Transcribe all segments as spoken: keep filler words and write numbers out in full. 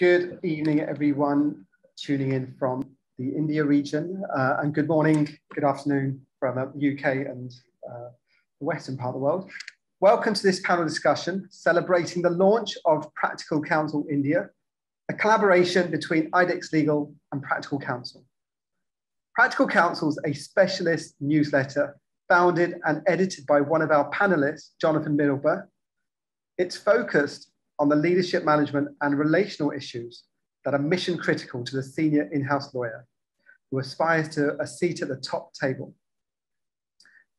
Good evening, everyone tuning in from the India region, uh, and good morning, good afternoon from uh, U K and uh, the western part of the world. Welcome to this panel discussion celebrating the launch of Practical Counsel India, a collaboration between IDEX Legal and Practical Counsel. Practical Counsel is a specialist newsletter founded and edited by one of our panelists, Jonathan Middleburgh. It's focused on the leadership management and relational issues that are mission critical to the senior in-house lawyer who aspires to a seat at the top table.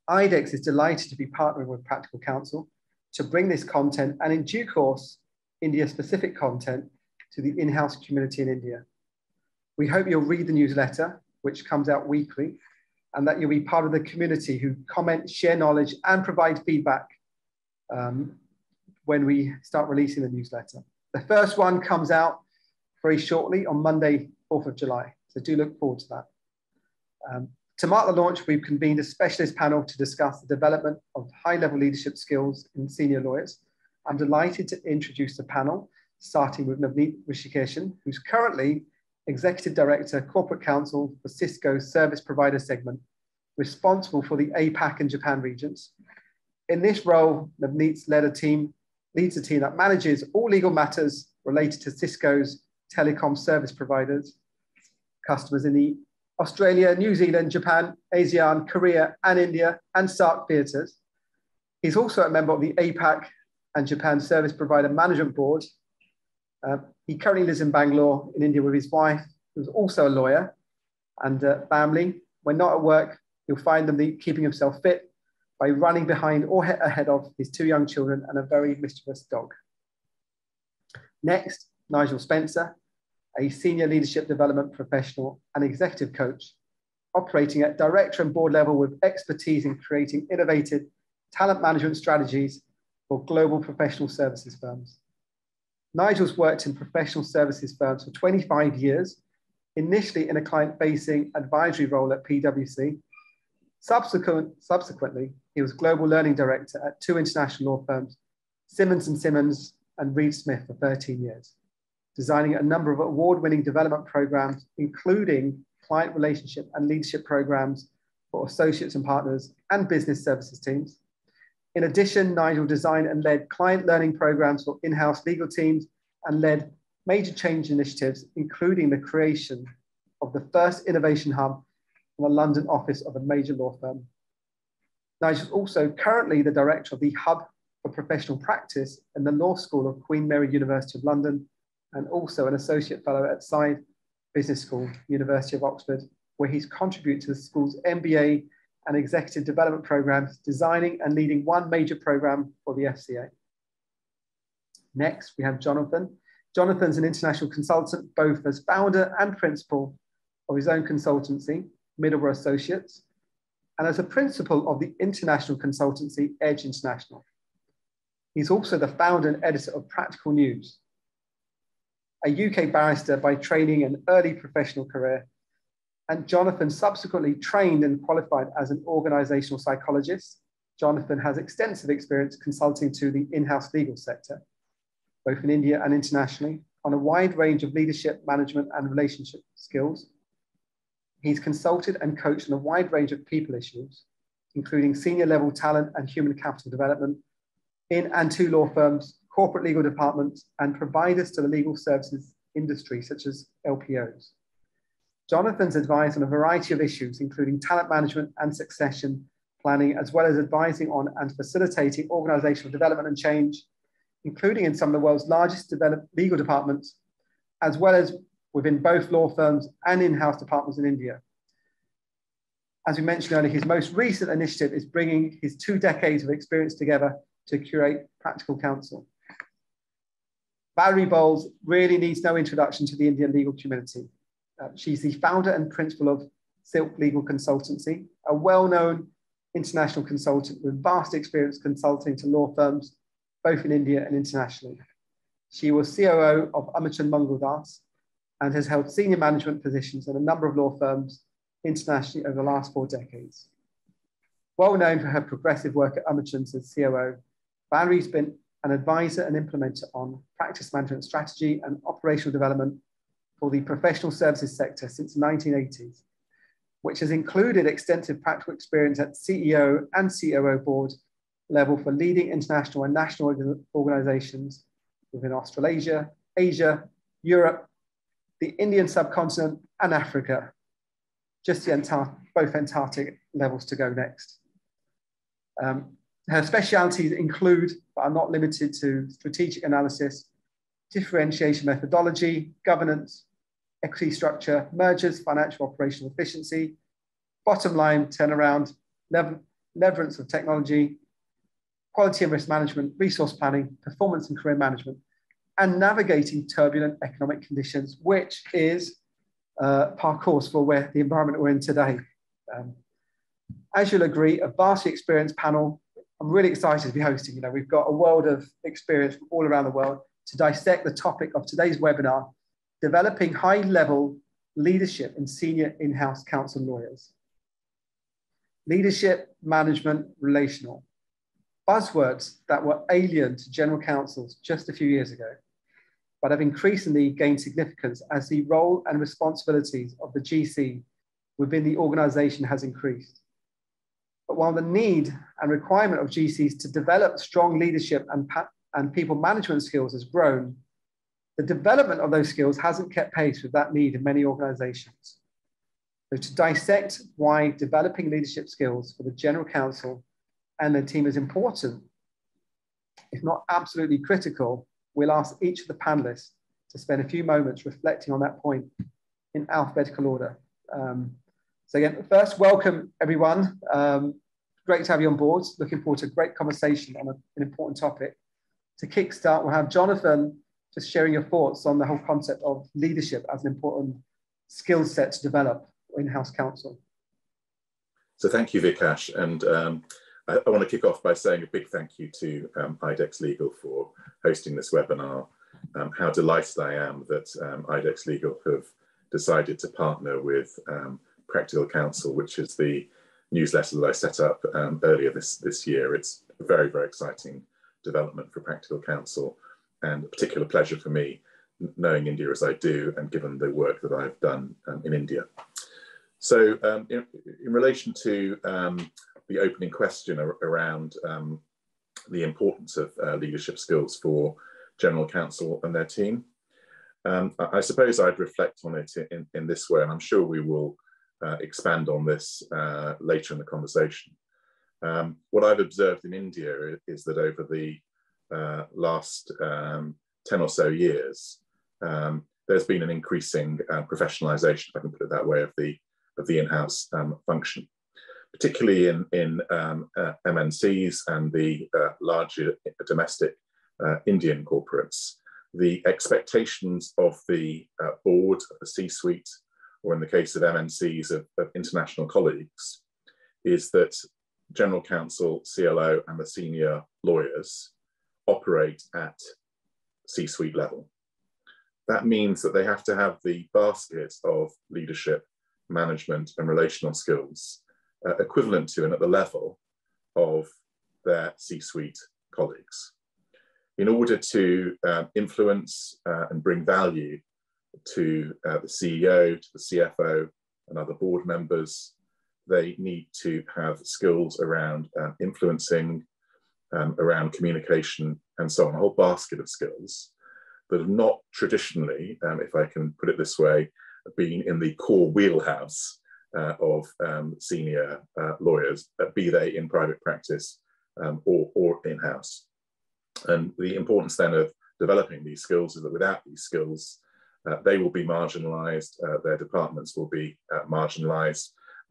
IDEX is delighted to be partnering with Practical Counsel to bring this content and in due course, India-specific content to the in-house community in India. We hope you'll read the newsletter, which comes out weekly, and that you'll be part of the community who comment, share knowledge, and provide feedback um, when we start releasing the newsletter. The first one comes out very shortly on Monday, fourth of July. So do look forward to that. Um, to mark the launch, we've convened a specialist panel to discuss the development of high-level leadership skills in senior lawyers. I'm delighted to introduce the panel, starting with Navneet Hrishikesan, who's currently Executive Director, Corporate Counsel for Cisco's Service Provider segment, responsible for the A PAC and Japan regions. In this role, Navneet's led a team, leads a team that manages all legal matters related to Cisco's telecom service providers, customers in the Australia, New Zealand, Japan, ASEAN, Korea, and India, and SAARC theatres. He's also a member of the A PAC and Japan Service Provider Management Board. Uh, he currently lives in Bangalore in India with his wife, who's also a lawyer, and uh, family. When not at work, you'll find him keeping himself fit by running behind or ahead of his two young children and a very mischievous dog. Next, Nigel Spencer, a senior leadership development professional and executive coach, operating at director and board level with expertise in creating innovative talent management strategies for global professional services firms. Nigel's worked in professional services firms for twenty-five years, initially in a client-facing advisory role at PwC. Subsequent, subsequently, he was Global Learning Director at two international law firms, Simmons and Simmons and Reed Smith, for thirteen years, designing a number of award-winning development programs, including client relationship and leadership programs for associates and partners and business services teams. In addition, Nigel designed and led client learning programs for in-house legal teams and led major change initiatives, including the creation of the first innovation hub in the London office of a major law firm. Nigel is also currently the director of the Hub for Professional Practice in the Law School of Queen Mary University of London, and also an associate fellow at Saïd Business School, University of Oxford, where he's contributed to the school's M B A and executive development programs, designing and leading one major program for the F C A. Next, we have Jonathan. Jonathan's an international consultant, both as founder and principal of his own consultancy, Middleware Associates, and as a principal of the international consultancy, Edge International. He's also the founder and editor of Practical News. A U K barrister by training and early professional career, and Jonathan subsequently trained and qualified as an organizational psychologist. Jonathan has extensive experience consulting to the in-house legal sector, both in India and internationally, on a wide range of leadership, management, and relationship skills. He's consulted and coached on a wide range of people issues, including senior level talent and human capital development in and to law firms, corporate legal departments, and providers to the legal services industry, such as L P Os. Jonathan's advised on a variety of issues, including talent management and succession planning, as well as advising on and facilitating organizational development and change, including in some of the world's largest legal departments, as well as within both law firms and in-house departments in India. As we mentioned earlier, his most recent initiative is bringing his two decades of experience together to curate Practical Counsel. Valerie Bowles really needs no introduction to the Indian legal community. Uh, she's the founder and principal of Silk Legal Consultancy, a well-known international consultant with vast experience consulting to law firms, both in India and internationally. She was C O O of Amarchand Mangaldas and has held senior management positions in a number of law firms internationally over the last four decades. Well known for her progressive work at Amarchand's as C O O, Valerie's been an advisor and implementer on practice management strategy and operational development for the professional services sector since nineteen eighties, which has included extensive practical experience at C E O and C O O board level for leading international and national organizations within Australasia, Asia, Europe, the Indian subcontinent, and Africa, just the Antar- both Antarctic levels to go next. Um, her specialities include, but are not limited to, strategic analysis, differentiation methodology, governance, equity structure, mergers, financial operational efficiency, bottom line turnaround, lever- leverage of technology, quality and risk management, resource planning, performance and career management, and navigating turbulent economic conditions, which is uh, par course for where the environment we're in today. Um, as you'll agree, a vastly experienced panel. I'm really excited to be hosting. You know, we've got a world of experience from all around the world to dissect the topic of today's webinar, developing high-level leadership in senior in-house counsel lawyers. Leadership, management, relational. Buzzwords that were alien to general counsels just a few years ago, but have increasingly gained significance as the role and responsibilities of the G C within the organisation has increased. But while the need and requirement of G Cs to develop strong leadership and, and people management skills has grown, the development of those skills hasn't kept pace with that need in many organisations. So to dissect why developing leadership skills for the general counsel and their team is important, if not absolutely critical, we'll ask each of the panelists to spend a few moments reflecting on that point in alphabetical order. Um, so again, first, welcome everyone. Um, great to have you on board. Looking forward to a great conversation on a, an important topic. To kickstart, we'll have Jonathan just sharing your thoughts on the whole concept of leadership as an important skill set to develop in-house counsel. So thank you, Vikash. And um... I want to kick off by saying a big thank you to um, IDEX Legal for hosting this webinar. Um, how delighted I am that um, IDEX Legal have decided to partner with um, Practical Counsel, which is the newsletter that I set up um, earlier this, this year. It's a very, very exciting development for Practical Counsel, and a particular pleasure for me, knowing India as I do, and given the work that I've done um, in India. So um, in, in relation to um, the opening question around um, the importance of uh, leadership skills for general counsel and their team. Um, I suppose I'd reflect on it in, in this way, and I'm sure we will uh, expand on this uh, later in the conversation. Um, what I've observed in India is that over the uh, last um, ten or so years, um, there's been an increasing uh, professionalization, if I can put it that way, of the, of the in-house um, function, particularly in, in um, uh, M N Cs and the uh, larger domestic uh, Indian corporates. The expectations of the uh, board, of the C-suite, or in the case of M N Cs, of, of international colleagues, is that general counsel, C L O, and the senior lawyers operate at C-suite level. That means that they have to have the basket of leadership, management, and relational skills Uh, equivalent to and at the level of their C-suite colleagues. In order to uh, influence uh, and bring value to uh, the C E O, to the C F O, and other board members, they need to have skills around uh, influencing, um, around communication, and so on, a whole basket of skills that have not traditionally, um, if I can put it this way, been in the core wheelhouse Uh, of um, senior uh, lawyers, uh, be they in private practice um, or, or in-house. And the importance then of developing these skills is that without these skills, uh, they will be marginalized, uh, their departments will be uh, marginalized.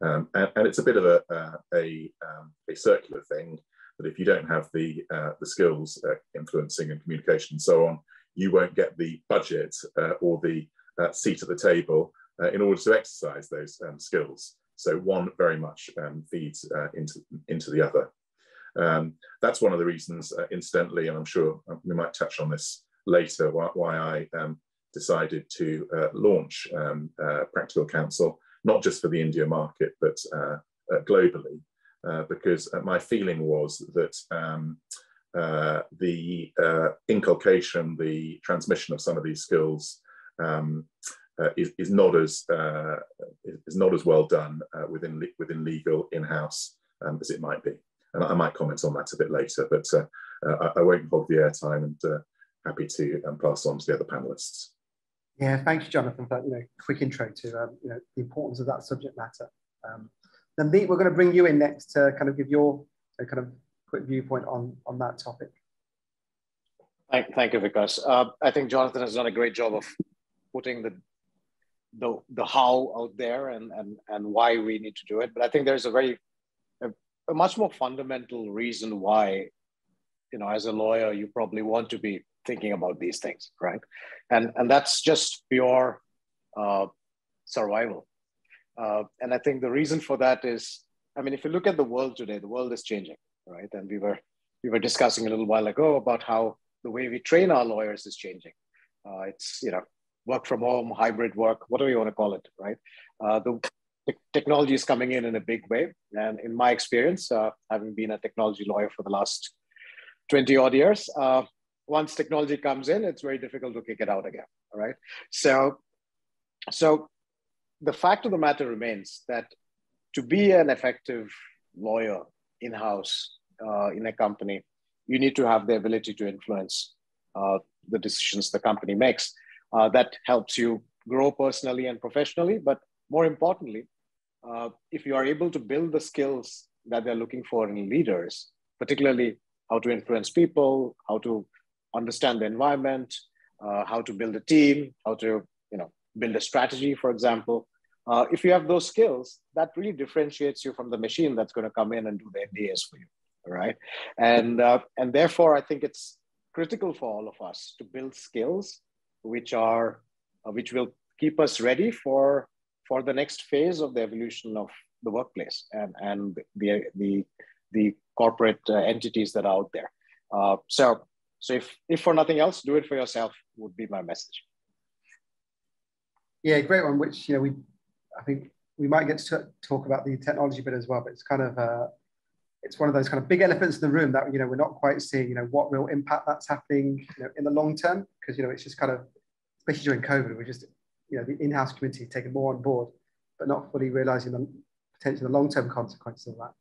Um, and, and it's a bit of a, uh, a, um, a circular thing, that if you don't have the, uh, the skills, uh, influencing and communication and so on, you won't get the budget uh, or the uh, seat at the table Uh, in order to exercise those um, skills. So one very much um, feeds uh, into, into the other. Um, that's one of the reasons, uh, incidentally, and I'm sure we might touch on this later, why, why I um, decided to uh, launch um, uh, Practical Counsel, not just for the India market, but uh, uh, globally, uh, because my feeling was that um, uh, the uh, inculcation, the transmission of some of these skills um, uh, is, is not as uh, is not as well done uh, within le within legal in-house um, as it might be. And I might comment on that a bit later, but uh, uh, I won't hog the airtime, and uh, happy to um, pass on to the other panelists. Yeah, thank you, Jonathan, for that you know, quick intro to um, you know, the importance of that subject matter. Um, Navneet, we're going to bring you in next to kind of give your uh, kind of quick viewpoint on, on that topic. Thank, thank you, Vikas. Uh, I think Jonathan has done a great job of putting the, the, the how out there and, and, and why we need to do it. But I think there's a very a much more fundamental reason why, you know, as a lawyer, you probably want to be thinking about these things, right? And and that's just pure uh, survival. Uh, and I think the reason for that is, I mean, if you look at the world today, the world is changing, right? And we were we were discussing a little while ago about how the way we train our lawyers is changing. Uh, it's you know, work from home, hybrid work, whatever you want to call it, right? Uh, the technology is coming in in a big way. And in my experience, uh, having been a technology lawyer for the last twenty odd years, uh, once technology comes in, it's very difficult to kick it out again, all right? So, so the fact of the matter remains that to be an effective lawyer in-house uh, in a company, you need to have the ability to influence uh, the decisions the company makes. Uh, that helps you grow personally and professionally, but more importantly, Uh, if you are able to build the skills that they're looking for in leaders, particularly how to influence people, how to understand the environment, uh, how to build a team, how to you know, build a strategy, for example. Uh, if you have those skills, that really differentiates you from the machine that's going to come in and do the M B As for you, all right? And, uh, and therefore, I think it's critical for all of us to build skills which, are, uh, which will keep us ready for for the next phase of the evolution of the workplace and, and the, the, the corporate uh, entities that are out there. Uh, so so if, if for nothing else, do it for yourself would be my message. Yeah, great one, which, you know, we, I think we might get to talk about the technology bit as well, but it's kind of, uh, it's one of those kind of big elephants in the room that, you know, we're not quite seeing, you know, what real impact that's happening you know, in the long term, because, you know, it's just kind of, especially during COVID, we're just, you know, the in-house community taking more on board, but not fully realizing the potential, the long-term consequences of that.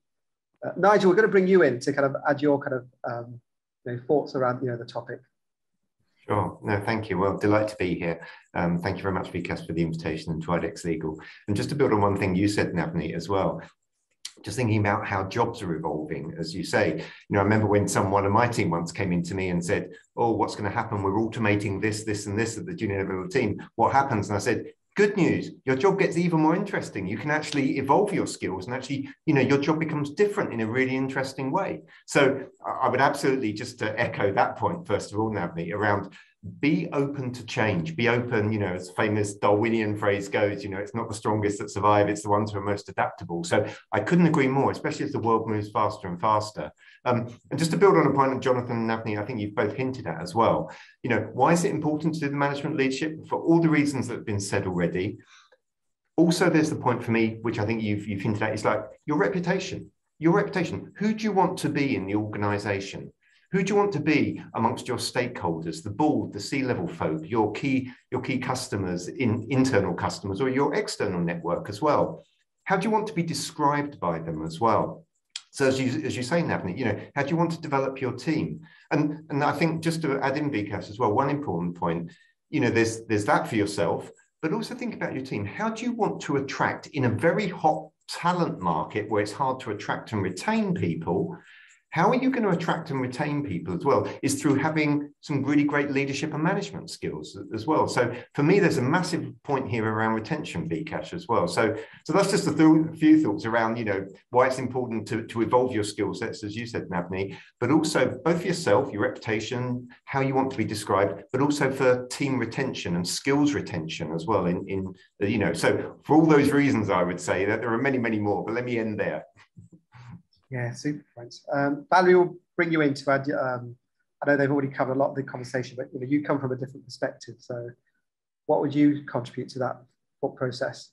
Uh, Nigel, we're going to bring you in to kind of add your kind of um, you know, thoughts around you know the topic. Sure. No, thank you. Well, delight to be here. Um, thank you very much, Vikas, for the invitation and to I DEX Legal. And just to build on one thing you said, Navneet, as well. Just thinking about how jobs are evolving, as you say. You know, I remember when someone on my team once came in to me and said, oh, what's going to happen? We're automating this, this, and this at the junior level team. What happens? And I said, good news, your job gets even more interesting. You can actually evolve your skills and actually, you know, your job becomes different in a really interesting way. So I would absolutely just to echo that point, first of all, Navneet, around be open to change, be open, you know, as the famous Darwinian phrase goes, you know, it's not the strongest that survive, it's the ones who are most adaptable. So I couldn't agree more, especially as the world moves faster and faster. Um, and just to build on a point of Jonathan and Navneet, I think you've both hinted at as well, you know, why is it important to do the management leadership? For all the reasons that have been said already. Also, there's the point for me, which I think you've, you've hinted at, is like your reputation, your reputation. Who do you want to be in the organization? Who do you want to be amongst your stakeholders, the board, the C-level folk, your key, your key customers, in, internal customers, or your external network as well? How do you want to be described by them as well? So as you, as you say, Navneet, you know, how do you want to develop your team? And, and I think just to add in, Vikas, as well, one important point, you know, there's, there's that for yourself, but also think about your team. How do you want to attract in a very hot talent market where it's hard to attract and retain people? How are you going to attract and retain people as well is through having some really great leadership and management skills as well. So for me, there's a massive point here around retention, Vikash, as well. So, so that's just a th few thoughts around, you know, why it's important to, to evolve your skill sets, as you said, Navneet, but also both for yourself, your reputation, how you want to be described, but also for team retention and skills retention as well. In, in you know, so for all those reasons, I would say that there are many, many more, but let me end there. Yeah, super points. Um, Valerie, will bring you in to add, um, I know they've already covered a lot of the conversation, but you know, you come from a different perspective. So what would you contribute to that thought process?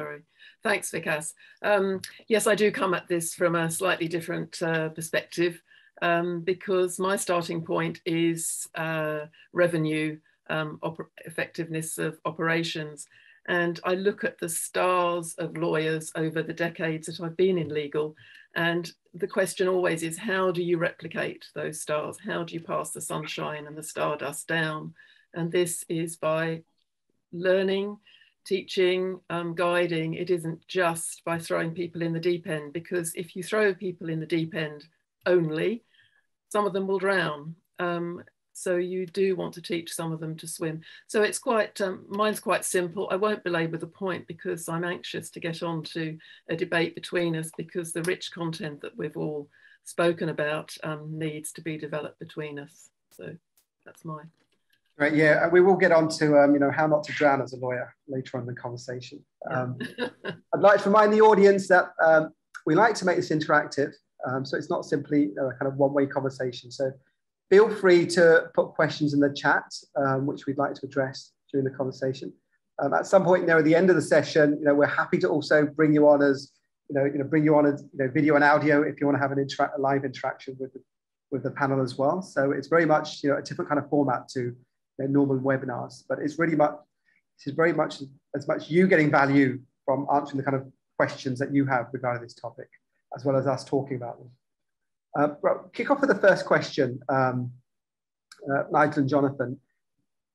Sorry. Thanks, Vikas. Um, yes, I do come at this from a slightly different uh, perspective um, because my starting point is uh, revenue, um, effectiveness of operations. And I look at the stars of lawyers over the decades that I've been in legal. And the question always is, how do you replicate those stars? How do you pass the sunshine and the stardust down? And this is by learning, teaching, um, guiding. It isn't just by throwing people in the deep end, because if you throw people in the deep end only, some of them will drown. Um, so you do want to teach some of them to swim. So it's quite, um, mine's quite simple. I won't belabor the point because I'm anxious to get on to a debate between us, because the rich content that we've all spoken about um, needs to be developed between us. So that's mine. Right, yeah, we will get on to, um, you know, how not to drown as a lawyer later on in the conversation. Um, I'd like to remind the audience that um, we like to make this interactive, um, so it's not simply a kind of one-way conversation. So feel free to put questions in the chat, um, which we'd like to address during the conversation. Um, at some point, you know, at the end of the session, you know, we're happy to also bring you on as, you know, you know, bring you on as, you know, video and audio if you want to have an intera- a live interaction with the, with the panel as well. So it's very much, you know, a different kind of format to their normal webinars, but it's really much, this is very much as much you getting value from answering the kind of questions that you have regarding this topic, as well as us talking about them. Uh, well, kick off with the first question, um, uh, Nigel and Jonathan.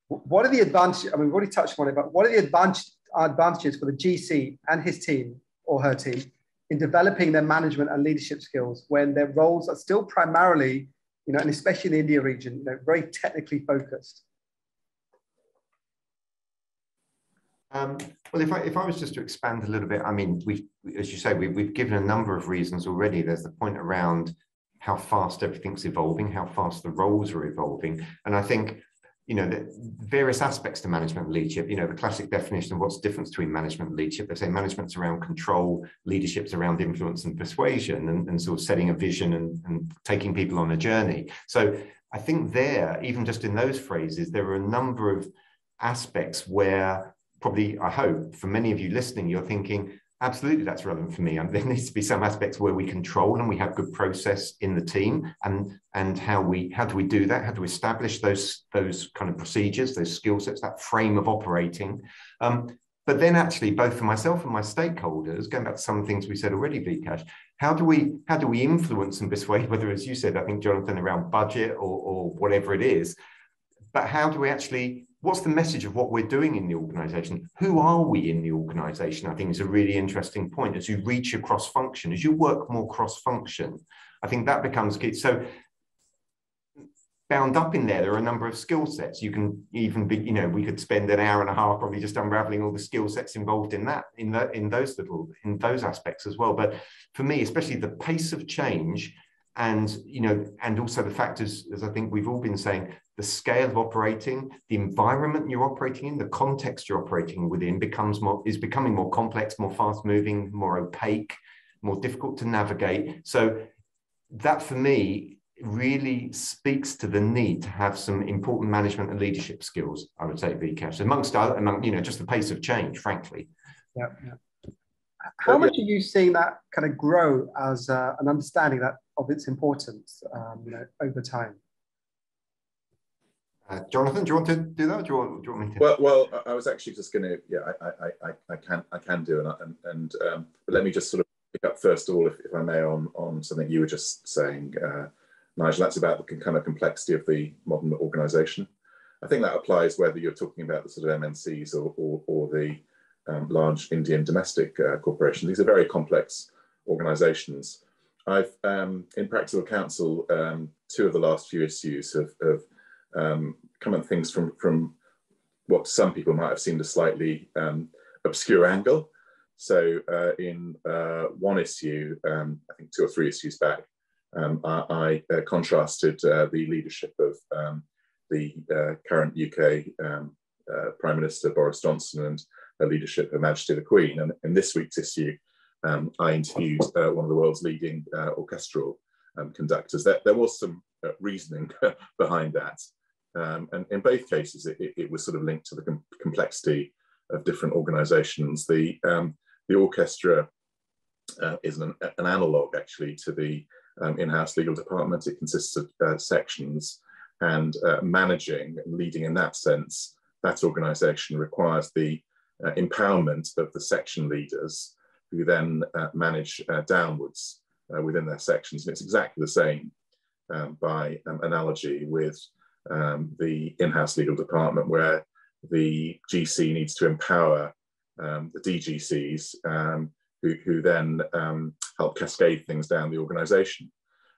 What are the advantages, I mean, we've already touched on it, but what are the advantage, advantages for the G C and his team or her team in developing their management and leadership skills when their roles are still primarily, you know, and especially in the India region, you know, very technically focused? Um, well, if I, if I was just to expand a little bit, I mean, we, as you say, we, we've given a number of reasons already. There's the point around how fast everything's evolving, how fast the roles are evolving. And I think, you know, the various aspects to management and leadership, you know, the classic definition of what's the difference between management and leadership, they say management's around control, leadership's around influence and persuasion, and, and sort of setting a vision and, and taking people on a journey. So I think there, even just in those phrases, there are a number of aspects where probably, I hope, for many of you listening, you're thinking, absolutely, that's relevant for me. I mean, there needs to be some aspects where we control and we have good process in the team, and and how we how do we do that? How do we establish those those kind of procedures, those skill sets, that frame of operating? Um, but then, actually, both for myself and my stakeholders, going back to some things we said already, Vikash, how do we how do we influence and persuade? Whether, as you said, I think, Jonathan, around budget or or whatever it is, but how do we actually? What's the message of what we're doing in the organization? Who are we in the organization? I think is a really interesting point as you reach across function, as you work more cross function, I think that becomes key. So bound up in there, there are a number of skill sets. You can even be, you know, we could spend an hour and a half probably just unraveling all the skill sets involved in that, in that, in those little, in those aspects as well. But for me, especially the pace of change, and, you know, and also the factors, as I think we've all been saying, the scale of operating, the environment you're operating in, the context you're operating within becomes more, is becoming more complex, more fast moving, more opaque, more difficult to navigate. So that for me really speaks to the need to have some important management and leadership skills, I would say, Vikash, amongst, among, you know, just the pace of change, frankly. Yeah. yeah. How much are you seeing that kind of grow as uh, an understanding that of its importance, um, you know, over time? Uh, Jonathan, do you want to do that? Or do you want, do you want me to? Well, well, I was actually just going to, yeah, I, I, I, I can, I can do, and, and, and um, but let me just sort of pick up first of all, if, if I may, on on something you were just saying, uh, Nigel. That's about the kind of complexity of the modern organisation. I think that applies whether you're talking about the sort of M N Cs or or, or the Um, large Indian domestic uh, corporations. These are very complex organisations. I've, um, in Practical Counsel, um, two of the last few issues have, have um, come at things from, from what some people might have seemed a slightly um, obscure angle. So uh, in uh, one issue, um, I think two or three issues back, um, I, I uh, contrasted uh, the leadership of um, the uh, current U K um, uh, Prime Minister Boris Johnson and the leadership of Her Majesty the Queen. And in this week's issue, um, I interviewed uh, one of the world's leading uh, orchestral um, conductors. There, there was some uh, reasoning behind that. Um, and in both cases, it, it was sort of linked to the com complexity of different organizations. The, um, the orchestra uh, is an, an analogue actually to the um, in-house legal department. It consists of uh, sections, and uh, managing and leading in that sense, that organisation requires the uh, empowerment of the section leaders, who then uh, manage uh, downwards uh, within their sections. And it's exactly the same um, by um, analogy with um, the in-house legal department, where the G C needs to empower um, the D G Cs, um, who, who then um, help cascade things down the organisation.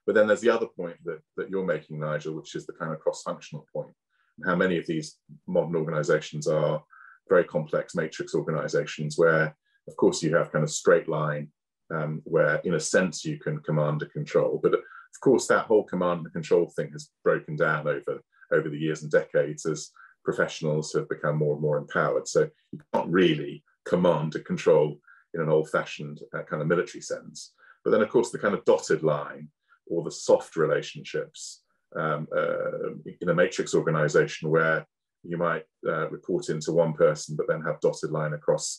But then there's the other point that, that you're making, Nigel, which is the kind of cross-functional point, and how many of these modern organisations are very complex matrix organisations where, of course, you have kind of straight line um, where, in a sense, you can command and control. But of course, that whole command and control thing has broken down over, over the years and decades as professionals have become more and more empowered. So you can't really command and control in an old-fashioned uh, kind of military sense. But then, of course, the kind of dotted line or the soft relationships um, uh, in a matrix organization where you might uh, report into one person, but then have dotted line across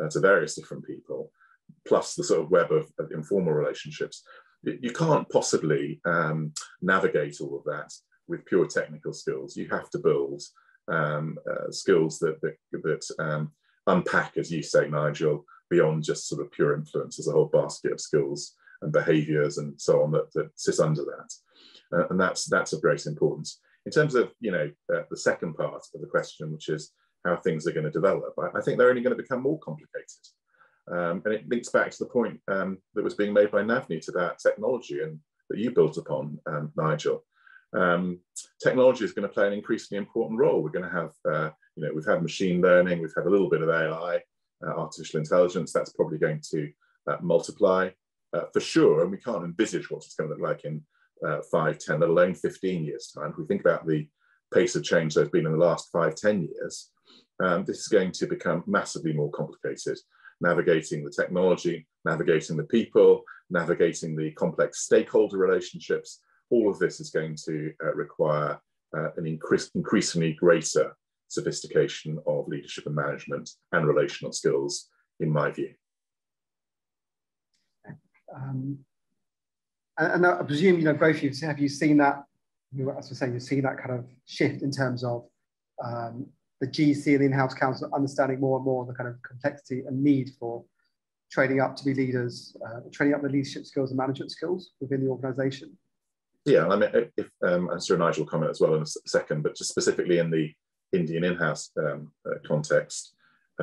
Uh, to various different people, plus the sort of web of, of informal relationships. You can't possibly um, navigate all of that with pure technical skills. You have to build um, uh, skills that, that, that um, unpack, as you say, Nigel, beyond just sort of pure influence. There's a whole basket of skills and behaviours and so on that, that sit under that. Uh, and that's, that's of great importance. In terms of, you know, uh, the second part of the question, which is how things are going to develop, I think they're only going to become more complicated. Um, and it links back to the point um, that was being made by Navneet about technology and that you built upon, um, Nigel. Um, technology is going to play an increasingly important role. We're going to have, uh, you know, we've had machine learning, we've had a little bit of A I, uh, artificial intelligence. That's probably going to uh, multiply uh, for sure. And we can't envisage what it's going to look like in uh, five, ten, let alone fifteen years time. If we think about the pace of change there's been in the last five, ten years, Um, this is going to become massively more complicated, navigating the technology, navigating the people, navigating the complex stakeholder relationships. All of this is going to uh, require uh, an increase, increasingly greater sophistication of leadership and management and relational skills, in my view. Um, and I presume, you know, both of you, have you seen that, as we're saying, you've seen that kind of shift in terms of um, the G C and the in-house counsel understanding more and more the kind of complexity and need for training up to be leaders, uh, training up the leadership skills and management skills within the organisation. Yeah, I mean, if um, I'm sure Nigel will comment as well in a second, but just specifically in the Indian in-house um, uh, context,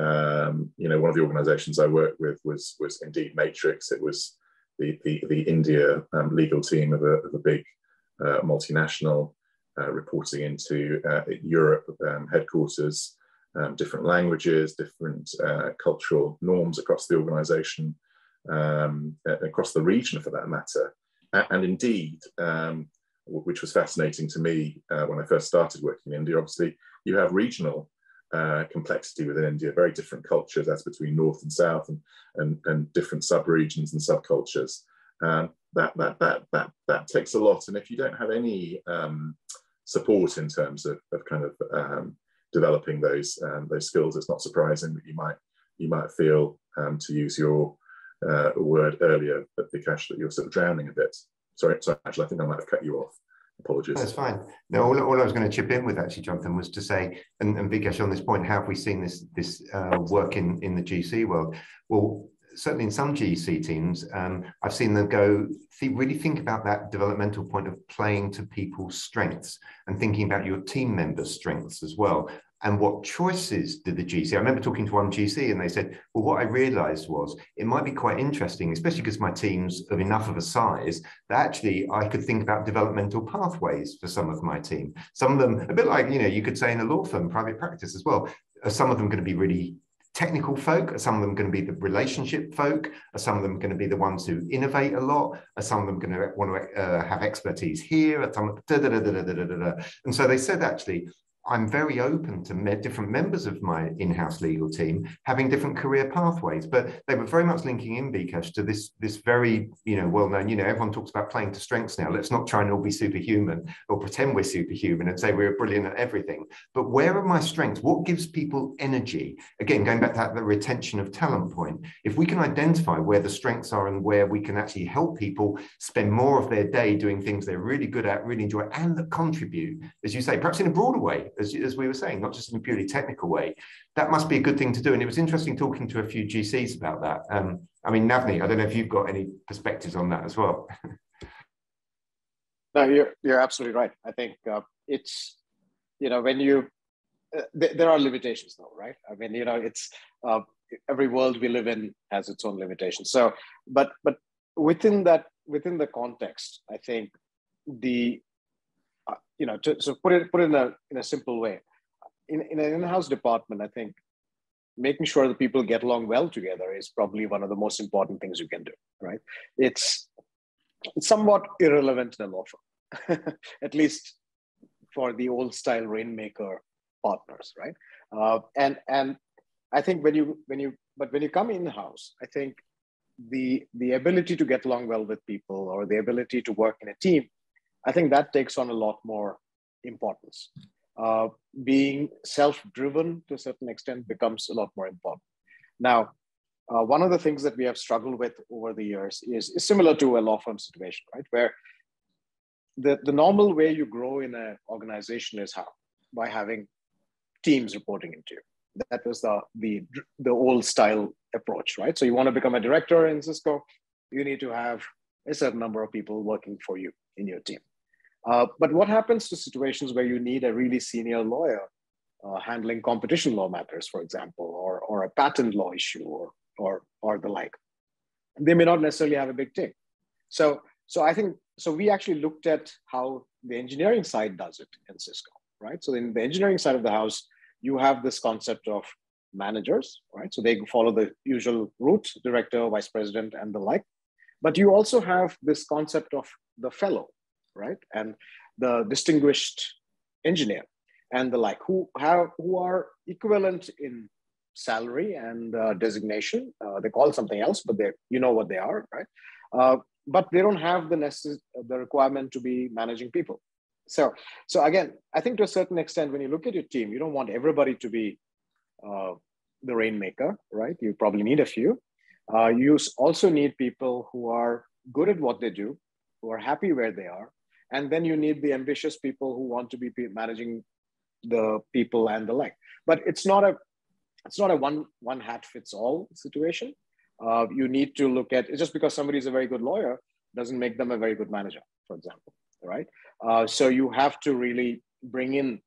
um, you know, one of the organisations I worked with was was indeed Matrix. It was the the, the India um, legal team of a, of a big uh, multinational. Uh, reporting into uh, Europe um, headquarters, um, different languages, different uh, cultural norms across the organisation, um, across the region for that matter. And, and indeed, um, which was fascinating to me uh, when I first started working in India, obviously, you have regional uh, complexity within India, very different cultures, as between north and south, and, and, and different sub-regions and subcultures. Um, that, that, that, that, that takes a lot. And if you don't have any um, support in terms of, of kind of um, developing those um, those skills, it's not surprising that you might you might feel, um, to use your uh, word earlier, but Vikash, that you're sort of drowning a bit. Sorry, sorry, actually, I think I might have cut you off. Apologies. That's fine. No, all, all I was going to chip in with actually, Jonathan, was to say, and, and Vikash, on this point, how have we seen this this uh, work in in the G C world? Well, certainly in some G C teams, um, I've seen them go, th really think about that developmental point of playing to people's strengths and thinking about your team members' strengths as well. And what choices did the G C? I remember talking to one G C and they said, well, what I realized was it might be quite interesting, especially because my team's of enough of a size, that actually I could think about developmental pathways for some of my team. Some of them, a bit like, you know, you could say in a law firm, private practice as well, are some of them going to be really technical folk? Are some of them going to be the relationship folk? Are some of them going to be the ones who innovate a lot? Are some of them going to want to uh, have expertise here? Are some, da, da, da, da, da, da, da. And so they said, actually, I'm very open to me- different members of my in-house legal team having different career pathways, but they were very much linking in, Vikesh, to this, this very, you know, well-known, you know, everyone talks about playing to strengths now. Let's not try and all be superhuman or pretend we're superhuman and say we're brilliant at everything. But where are my strengths? What gives people energy? Again, going back to that, the retention of talent point, if we can identify where the strengths are and where we can actually help people spend more of their day doing things they're really good at, really enjoy, and that contribute, as you say, perhaps in a broader way, As, as we were saying, not just in a purely technical way, that must be a good thing to do. And it was interesting talking to a few G Cs about that. Um, I mean, Navneet, I don't know if you've got any perspectives on that as well. No, you're, you're absolutely right. I think uh, it's, you know, when you, uh, th there are limitations though, right? I mean, you know, it's, uh, every world we live in has its own limitations. So, but, but within that, within the context, I think the, Uh, you know, to, so put it put it in a in a simple way, in in an in-house department, I think making sure that people get along well together is probably one of the most important things you can do. Right? It's, it's somewhat irrelevant in a law firm, at least for the old-style rainmaker partners. Right? Uh, and and I think when you when you but when you come in-house, I think the the ability to get along well with people or the ability to work in a team, I think that takes on a lot more importance. Uh, being self-driven to a certain extent becomes a lot more important. Now, uh, one of the things that we have struggled with over the years is, is similar to a law firm situation, right? Where the, the normal way you grow in an organization is how? By having teams reporting into you. That was the, the, the old style approach, right? So you want to become a director in Cisco, you need to have a certain number of people working for you in your team. Uh, but what happens to situations where you need a really senior lawyer uh, handling competition law matters, for example, or, or a patent law issue or, or, or the like? They may not necessarily have a big team. So, so I think, so we actually looked at how the engineering side does it in Cisco, right? So in the engineering side of the house, you have this concept of managers, right? So they follow the usual route, director, vice president, and the like. But you also have this concept of the fellow, right? And the distinguished engineer and the like, who, have, who are equivalent in salary and uh, designation. Uh, they call something else, but they, you know what they are, right? Uh, but they don't have the, necess the requirement to be managing people. So, so again, I think to a certain extent, when you look at your team, you don't want everybody to be uh, the rainmaker, right? You probably need a few. Uh, you also need people who are good at what they do, who are happy where they are. And then you need the ambitious people who want to be managing the people and the like. But it's not a, it's not a one, one hat fits all situation. Uh, you need to look at, just because somebody is a very good lawyer doesn't make them a very good manager, for example, right? Uh, so you have to really bring in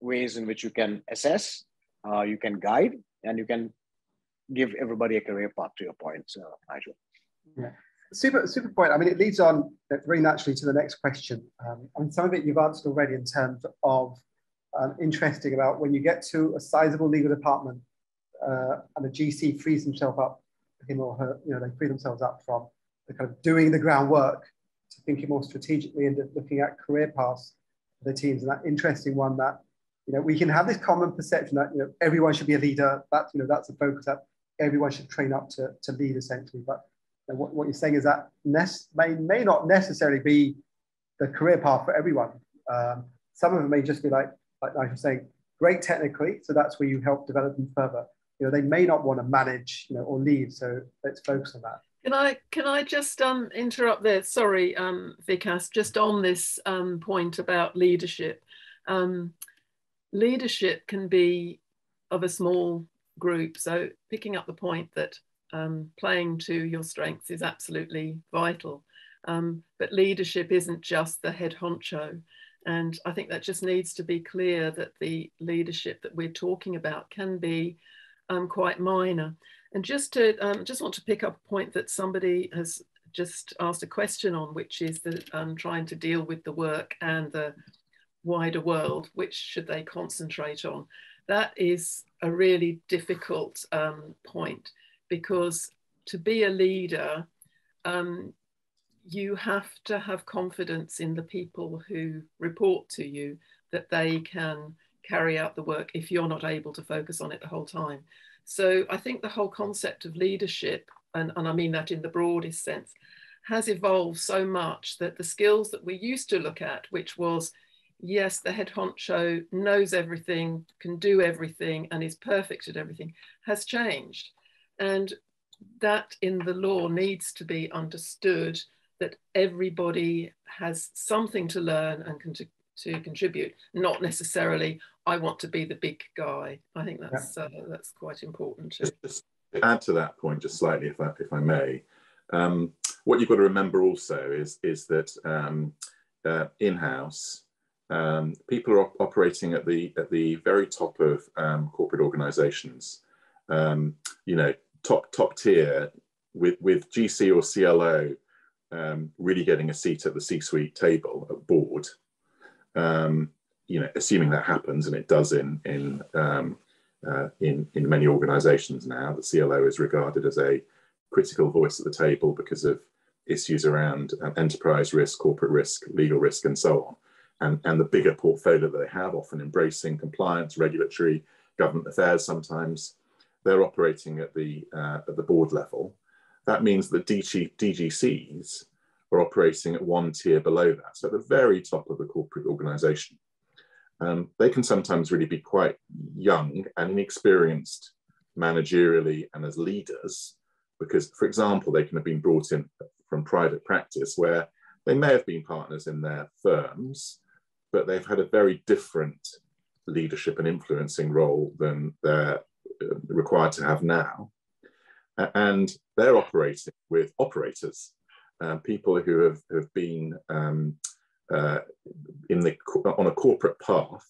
ways in which you can assess, uh, you can guide, and you can give everybody a career path, to your point, uh, Nigel. Yeah, super, super point. I mean, it leads on very naturally to the next question. Um, I mean, some of it you've answered already in terms of um, interesting about when you get to a sizable legal department uh, and a G C frees themselves up, him or her, you know, they free themselves up from the kind of doing the groundwork to thinking more strategically and looking at career paths for the teams. And that interesting one that, you know, we can have this common perception that, you know, everyone should be a leader. That, you know, that's a focus that everyone should train up to, to lead, essentially. But you know, what, what you're saying is that may, may not necessarily be the career path for everyone. Um, some of them may just be like, like Nigel was saying, great technically, so that's where you help develop them further. You know, they may not want to manage, you know, or lead, so let's focus on that. Can I, can I just um, interrupt there? Sorry, um, Vikas, just on this um, point about leadership. Um, leadership can be of a small group. So picking up the point that um, playing to your strengths is absolutely vital, um, but leadership isn't just the head honcho. And I think that just needs to be clear that the leadership that we're talking about can be um, quite minor. And just to um, just want to pick up a point that somebody has just asked a question on, which is that um, trying to deal with the work and the wider world, which should they concentrate on? That is a really difficult um, point, because to be a leader, um, you have to have confidence in the people who report to you that they can carry out the work if you're not able to focus on it the whole time. So I think the whole concept of leadership, and, and I mean that in the broadest sense, has evolved so much that the skills that we used to look at, which was, yes, the head honcho knows everything, can do everything, and is perfect at everything, has changed. And that in the law needs to be understood, that everybody has something to learn and can to, to contribute, not necessarily, I want to be the big guy. I think that's, yeah. uh, that's quite important too. Just, just to add to that point just slightly, if I, if I may, um, what you've got to remember also is, is that um, uh, in-house, um, people are op operating at the, at the very top of um, corporate organizations, um, you know, top, top tier with, with G C or C L O um, really getting a seat at the C-suite table at board. Um, you know, assuming that happens, and it does in in um, uh, in in many organisations now, the C L O is regarded as a critical voice at the table because of issues around um, enterprise risk, corporate risk, legal risk, and so on. And and the bigger portfolio that they have, often embracing compliance, regulatory, government affairs, sometimes they're operating at the uh, at the board level. That means the D G, D G Cs are operating at one tier below that, so at the very top of the corporate organisation. Um, they can sometimes really be quite young and inexperienced managerially and as leaders, because, for example, they can have been brought in from private practice where they may have been partners in their firms, but they've had a very different leadership and influencing role than they're required to have now. And they're operating with operators, uh, people who have, have been um, uh, in the, on a corporate path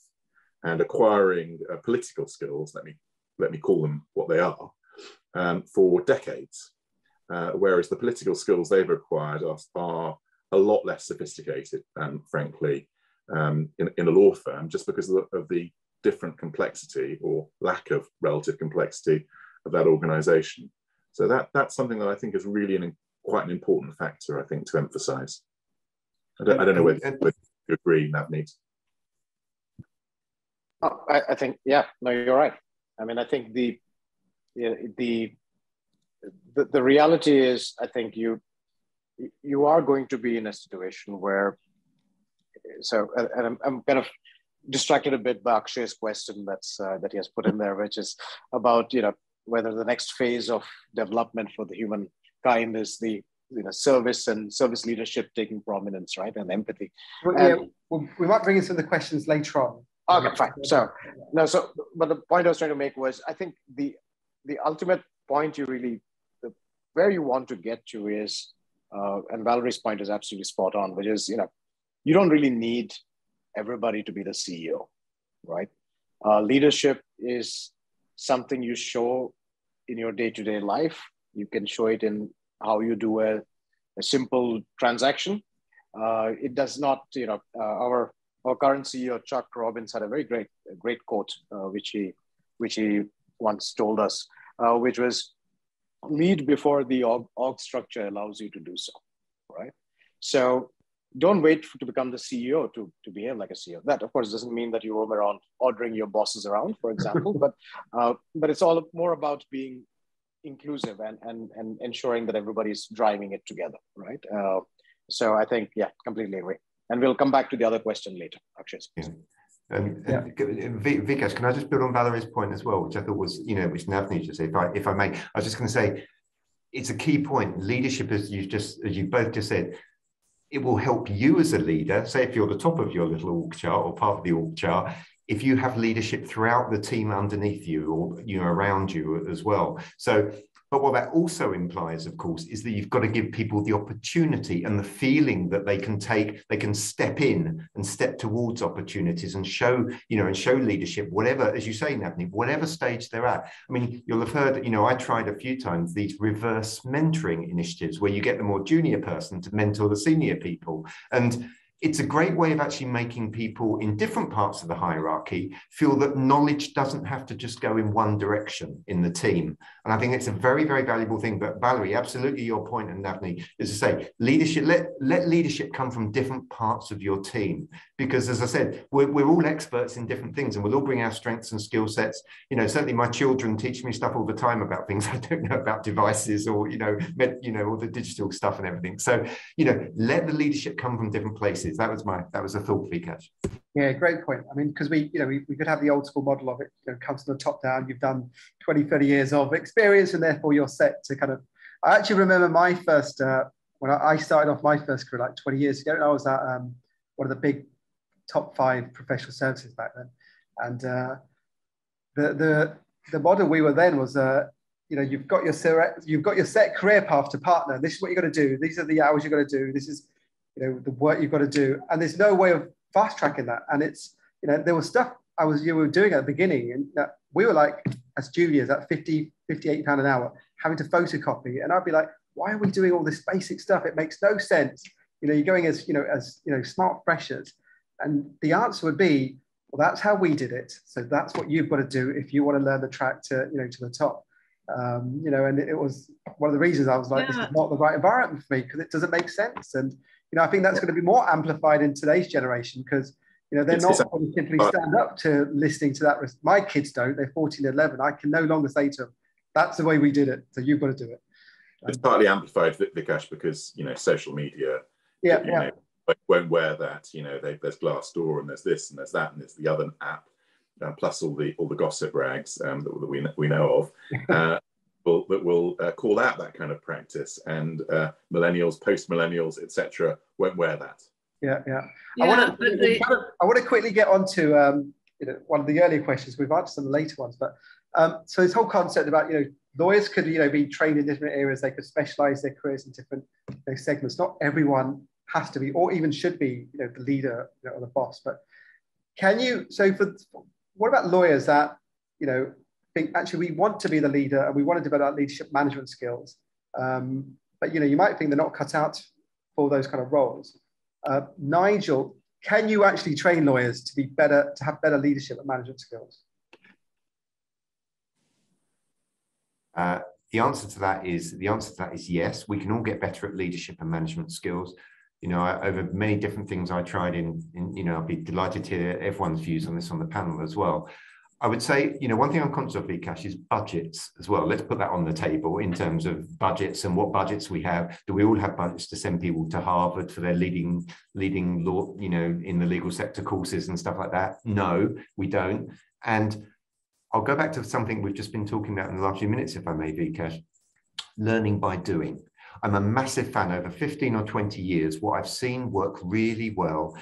and acquiring uh, political skills, let me, let me call them what they are, um, for decades. Uh, whereas the political skills they've acquired are, are a lot less sophisticated, um, frankly, um, in, in a law firm, just because of the, of the different complexity or lack of relative complexity of that organisation. So that, that's something that I think is really an, quite an important factor, I think, to emphasise. I don't, I don't know whether you agree, Navneet. Oh, I, I think, yeah, no, you're right. I mean, I think the, the, the, the reality is, I think you, you are going to be in a situation where, so, and I'm, I'm kind of distracted a bit by Akshay's question that's, uh, that he has put in there, which is about, you know, whether the next phase of development for the humankind is the you know service and service leadership taking prominence, right, and empathy. Well, and, yeah, well, we might bring in some of the questions later on. Okay, fine. So no, so but the point I was trying to make was, I think the the ultimate point you really the, where you want to get to is, uh, and Valerie's point is absolutely spot on, which is you know you don't really need everybody to be the C E O, right? Uh, leadership is something you show in your day-to-day life. You can show it in how you do a, a simple transaction. Uh, it does not, you know, uh, our, our current C E O, Chuck Robbins, had a very great, a great quote, uh, which, he, which he once told us, uh, which was, lead before the org, org structure allows you to do so, right? So don't wait for, to become the C E O to, to behave like a C E O. That, of course, doesn't mean that you roam around ordering your bosses around, for example, but, uh, but it's all more about being inclusive and, and, and ensuring that everybody's driving it together, right? Uh, so I think, yeah, completely agree. And we'll come back to the other question later, Akshay. Yeah. Um, yeah. And Vikash, can I just build on Valerie's point as well, which I thought was, you know, which Navneet just said, if I, if I may, I was just going to say, it's a key point. Leadership, as you just, as you both just said, it will help you as a leader. Say if you're the top of your little org chart or part of the org chart, if you have leadership throughout the team underneath you or you know, around you as well. So, but what that also implies, of course, is that you've got to give people the opportunity and the feeling that they can take, they can step in and step towards opportunities and show, you know, and show leadership, whatever, as you say, Navneet, whatever stage they're at. I mean, you'll have heard, you know, I tried a few times these reverse mentoring initiatives where you get the more junior person to mentor the senior people. And it's a great way of actually making people in different parts of the hierarchy feel that knowledge doesn't have to just go in one direction in the team. And I think it's a very, very valuable thing. But Valerie, absolutely your point, and Navneet, is to say, leadership, let, let leadership come from different parts of your team. Because as I said, we're, we're all experts in different things, and we'll all bring our strengths and skill sets. You know, certainly my children teach me stuff all the time about things I don't know about devices or, you know, you know, all the digital stuff and everything. So, you know, let the leadership come from different places. That was my, that was a thought, Vikash. Yeah, great point. I mean, because we, you know, we, we could have the old school model of it, you know, comes from the top down, you've done twenty, thirty years of experience and therefore you're set to kind of, I actually remember my first, uh, when I started off my first career like twenty years ago, and I was at um, one of the big top five professional services back then. And uh, the, the, the model we were then was, uh, you know, you've got your, you've got your set career path to partner. This is what you're going to do. These are the hours you're going to do. This is, you know, the work you've got to do. And there's no way of fast tracking that. And it's, you know, there was stuff I was, you were doing at the beginning, and that we were like, as juniors at fifty, fifty-eight pounds an hour, having to photocopy. And I'd be like, why are we doing all this basic stuff? It makes no sense. You know, you're going as, you know, as, you know, smart freshers. And the answer would be, well, that's how we did it. So that's what you've got to do if you want to learn the track to, you know, to the top. Um, you know, and it was one of the reasons I was like, yeah. This is not the right environment for me, because it doesn't make sense. And, you know, I think that's going to be more amplified in today's generation, because, you know, they're it's not exactly. going to simply stand up to listening to that. My kids don't, they're fourteen and eleven. I can no longer say to them, that's the way we did it, so you've got to do it. Um, it's partly amplified, Vikash, because, you know, social media, yeah, you yeah. know, but won't wear that, you know, they, there's Glassdoor and there's this and there's that and there's the other app, uh, plus all the all the gossip rags um, that, that we we know of, uh, will, that will uh, call out that kind of practice. And uh, millennials, post-millennials, et cetera, won't wear that. Yeah, yeah. yeah I want to they... I want to quickly get on to um, you know, one of the earlier questions. We've answered some of the later ones, but um, so this whole concept about, you know, lawyers could, you know, be trained in different areas. They could specialise their careers in different, you know, segments. Not everyone has to be, or even should be, you know, the leader, you know, or the boss. But can you, so for, what about lawyers that, you know, think actually we want to be the leader and we want to develop our leadership management skills, um, but, you know, you might think they're not cut out for those kind of roles. Uh, Nigel, can you actually train lawyers to be better, to have better leadership and management skills? Uh, the answer to that is, the answer to that is yes. We can all get better at leadership and management skills. You know, I, over many different things I tried in, in, you know, I'd be delighted to hear everyone's views on this on the panel as well. I would say, you know, one thing I'm conscious of, Vikash, is budgets as well. Let's put that on the table in terms of budgets and what budgets we have. Do we all have budgets to send people to Harvard for their leading, leading law, you know, in the legal sector courses and stuff like that? No, we don't. And I'll go back to something we've just been talking about in the last few minutes, if I may, Vikash, learning by doing. I'm a massive fan. Over fifteen or twenty years, what I've seen work really well,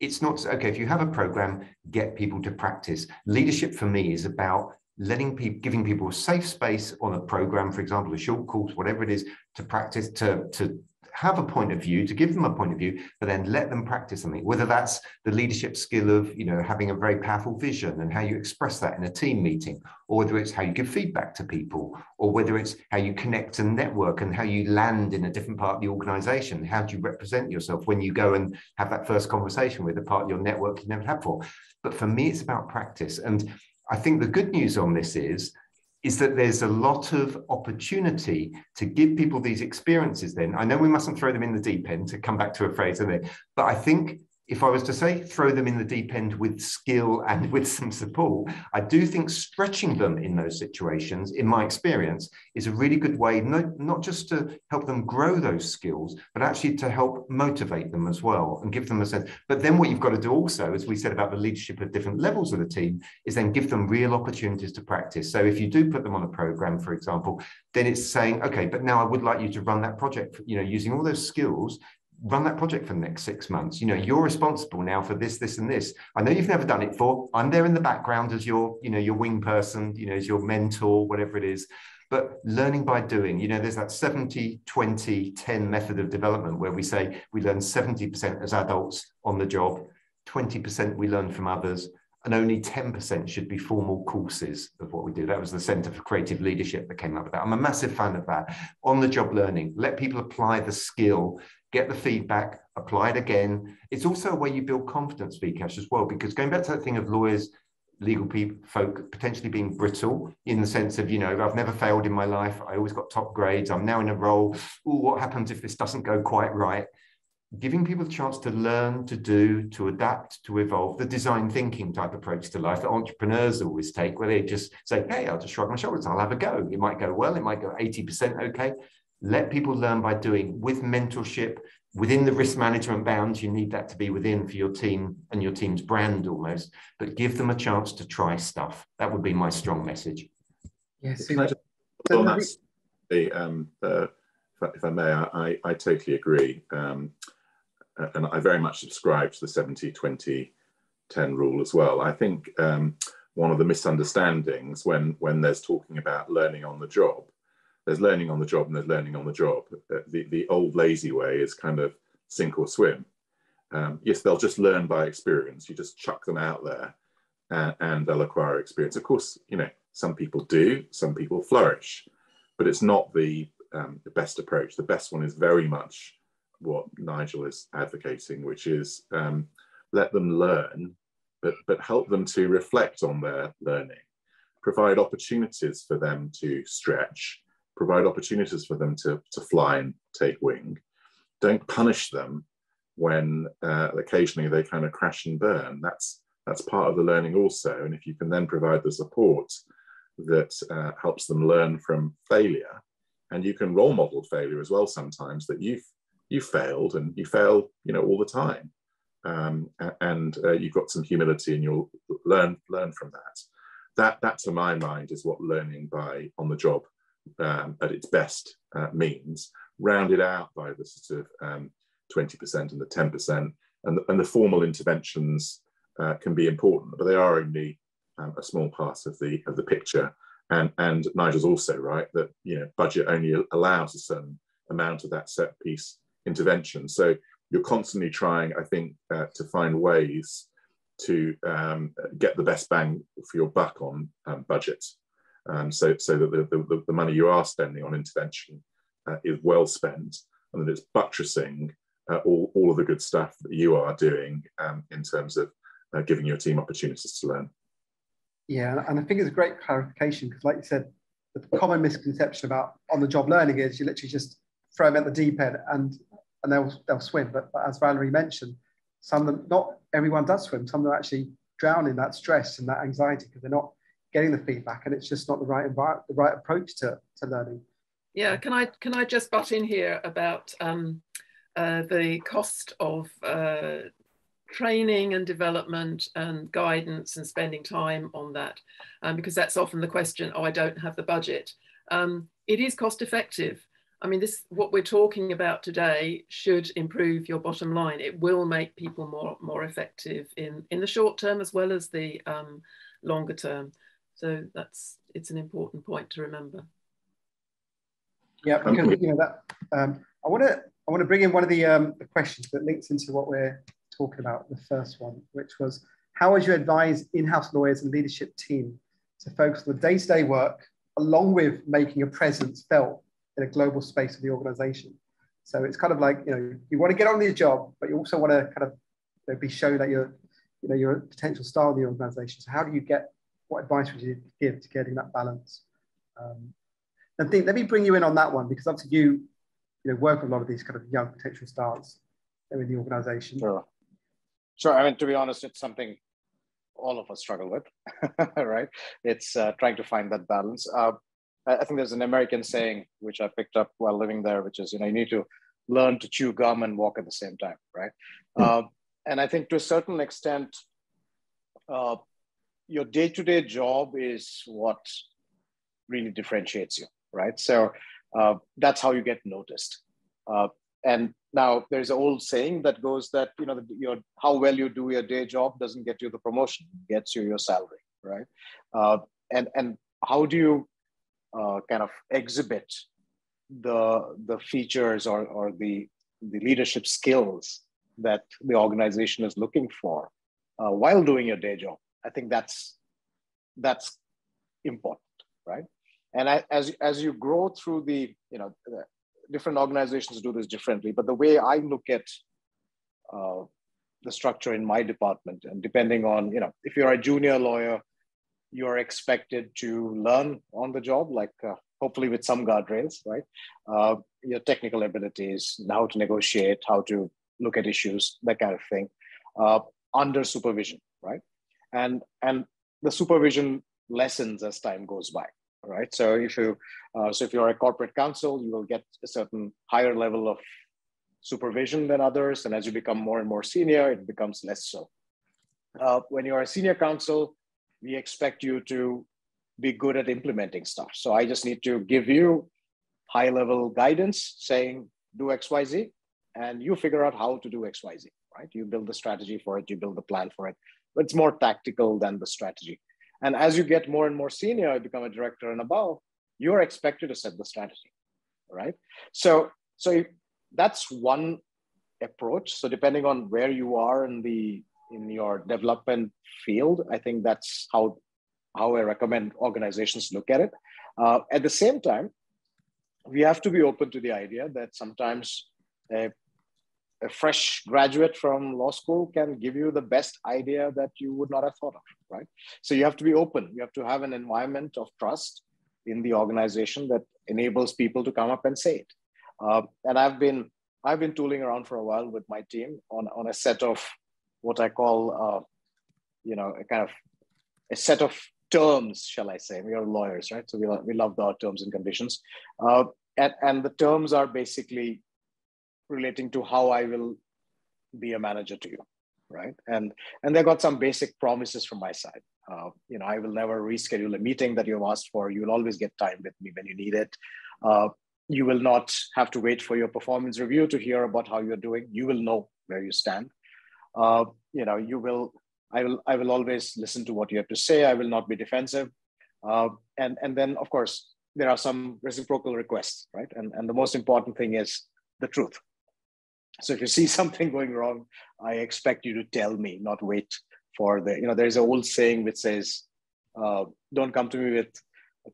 it's not, okay, if you have a program, get people to practice. Leadership for me is about letting people, giving people a safe space on a program, for example, a short course, whatever it is, to practice, to, to have a point of view, to give them a point of view, but then let them practice something, whether that's the leadership skill of, you know, having a very powerful vision and how you express that in a team meeting, or whether it's how you give feedback to people, or whether it's how you connect and network and how you land in a different part of the organization. How do you represent yourself when you go and have that first conversation with a part of your network you never had before? But for me, it's about practice. And I think the good news on this is, is that there's a lot of opportunity to give people these experiences then. I know we mustn't throw them in the deep end, to come back to a phrase, isn't it? But I think if I was to say throw them in the deep end with skill and with some support, I do think stretching them in those situations, in my experience, is a really good way, not, not just to help them grow those skills, but actually to help motivate them as well and give them a sense. But then what you've got to do also, as we said about the leadership at different levels of the team, is then give them real opportunities to practice. So if you do put them on a program, for example, then it's saying, okay, but now I would like you to run that project, you know, using all those skills, run that project for the next six months. You know, you're responsible now for this, this, and this. I know you've never done it before. I'm there in the background as your, you know, your wing person, you know, as your mentor, whatever it is. But learning by doing, you know, there's that seventy, twenty, ten method of development where we say we learn seventy percent as adults on the job, twenty percent we learn from others, and only ten percent should be formal courses of what we do. That was the Center for Creative Leadership that came up with that. I'm a massive fan of that. On-the-job learning, let people apply the skill, get the feedback, apply it again. It's also a way you build confidence, Vikash, as well, because going back to that thing of lawyers, legal people, folk potentially being brittle in the sense of, you know, I've never failed in my life. I always got top grades. I'm now in a role. Ooh, what happens if this doesn't go quite right? giving people the chance to learn, to do, to adapt, to evolve, the design thinking type approach to life that entrepreneurs always take, where they just say, hey, I'll just shrug my shoulders, I'll have a go. It might go well, it might go eighty percent okay. Let people learn by doing with mentorship, within the risk management bounds, you need that to be within for your team and your team's brand almost, but give them a chance to try stuff. That would be my strong message. Yes, yeah, so well, the, um, uh, if I may, I, I totally agree. Um, And I very much subscribe to the seventy twenty ten rule as well. I think um, one of the misunderstandings when, when there's talking about learning on the job, there's learning on the job and there's learning on the job. The, the old lazy way is kind of sink or swim. Um, yes, they'll just learn by experience. You just chuck them out there and, and they'll acquire experience. Of course, you know, some people do, some people flourish, but it's not the, um, the best approach. The best one is very much what Nigel is advocating, which is um, let them learn, but, but help them to reflect on their learning, provide opportunities for them to stretch, provide opportunities for them to, to fly and take wing. Don't punish them when uh, occasionally they kind of crash and burn. That's, that's part of the learning also. And if you can then provide the support that uh, helps them learn from failure, and you can role model failure as well sometimes, that you've You failed, and you fail, you know, all the time, um, and uh, you've got some humility, and you'll learn learn from that. That, that to my mind, is what learning by on the job um, at its best uh, means. Rounded out by the sort of um, twenty percent and the ten percent, and the, and the formal interventions uh, can be important, but they are only um, a small part of the of the picture. And and Nigel's also right that you know budget only allows a certain amount of that set piece intervention. So you're constantly trying, I think, uh, to find ways to um, get the best bang for your buck on um, budget. Um, so, so that the, the, the money you are spending on intervention uh, is well spent, and that it's buttressing uh, all, all of the good stuff that you are doing um, in terms of uh, giving your team opportunities to learn. Yeah, and I think it's a great clarification, because like you said, the common misconception about on-the-job learning is you literally just throw them at the deep end and and they'll they'll swim. But, but as Valerie mentioned, some of them, not everyone does swim. Some of them actually drown in that stress and that anxiety because they're not getting the feedback, and it's just not the right environment, the right approach to to learning. Yeah, can I can I just butt in here about um, uh, the cost of uh, training and development and guidance and spending time on that, um, because that's often the question. Oh, I don't have the budget. Um, it is cost effective. I mean, this, what we're talking about today should improve your bottom line. It will make people more, more effective in, in the short term as well as the um, longer term. So that's, it's an important point to remember. Yeah, because you know, that, um, I want to I want to bring in one of the, um, the questions that links into what we're talking about, the first one, which was, how would you advise in-house lawyers and leadership team to focus on the day-to-day work along with making a presence felt in a global space of the organization? So it's kind of like, you know, you want to get on with your job, but you also want to kind of you know, be shown that you're, you know, you're a potential star in the organization. So how do you get, what advice would you give to getting that balance? Um, and think, let me bring you in on that one, because obviously you, you know, work with a lot of these kind of young potential stars in the organization. Sure. Sure, I mean, to be honest, it's something all of us struggle with, right? It's uh, trying to find that balance. Uh, I think there's an American saying, which I picked up while living there, which is, you know, you need to learn to chew gum and walk at the same time, right? Mm-hmm. uh, and I think to a certain extent, uh, your day-to-day job is what really differentiates you, right? So uh, that's how you get noticed. Uh, and now there's an old saying that goes that, you know, the, your, how well you do your day job doesn't get you the promotion, gets you your salary, right? Uh, and, and how do you, Uh, kind of exhibit the the features or, or the the leadership skills that the organization is looking for uh, while doing your day job? I think that's that's important, right? And I, as as you grow through the you know the different organizations do this differently, but the way I look at uh, the structure in my department, and depending on you know if you're a junior lawyer, you're expected to learn on the job, like uh, hopefully with some guardrails, right? Uh, your technical abilities, how to negotiate, how to look at issues, that kind of thing, uh, under supervision, right? And, and the supervision lessens as time goes by, right? So if you, uh, so if you're a corporate counsel, you will get a certain higher level of supervision than others. And as you become more and more senior, it becomes less so. Uh, when you're a senior counsel, we expect you to be good at implementing stuff. So I just need to give you high level guidance saying, do X, Y, Z, and you figure out how to do X, Y, Z, right? You build the strategy for it, you build the plan for it, but it's more tactical than the strategy. And as you get more and more senior, you become a director and above, you're expected to set the strategy, right? So, so that's one approach. So depending on where you are in the in your development field, I think that's how, how I recommend organizations look at it. Uh, at the same time, we have to be open to the idea that sometimes a, a fresh graduate from law school can give you the best idea that you would not have thought of, right? So you have to be open. You have to have an environment of trust in the organization that enables people to come up and say it. Uh, and I've been, I've been tooling around for a while with my team on, on a set of what I call, uh, you know, a kind of a set of terms, shall I say. We are lawyers, right? So we, we love our terms and conditions. Uh, and, and the terms are basically relating to how I will be a manager to you, right? And, and they got some basic promises from my side. Uh, you know, I will never reschedule a meeting that you've asked for. You'll always get time with me when you need it. Uh, you will not have to wait for your performance review to hear about how you're doing. You will know where you stand. Uh, you know, you will, I will, I will always listen to what you have to say. I will not be defensive. Uh, and, and then of course, there are some reciprocal requests, right? And, and the most important thing is the truth. So if you see something going wrong, I expect you to tell me, not wait for the, you know, there's an old saying which says, uh, don't come to me with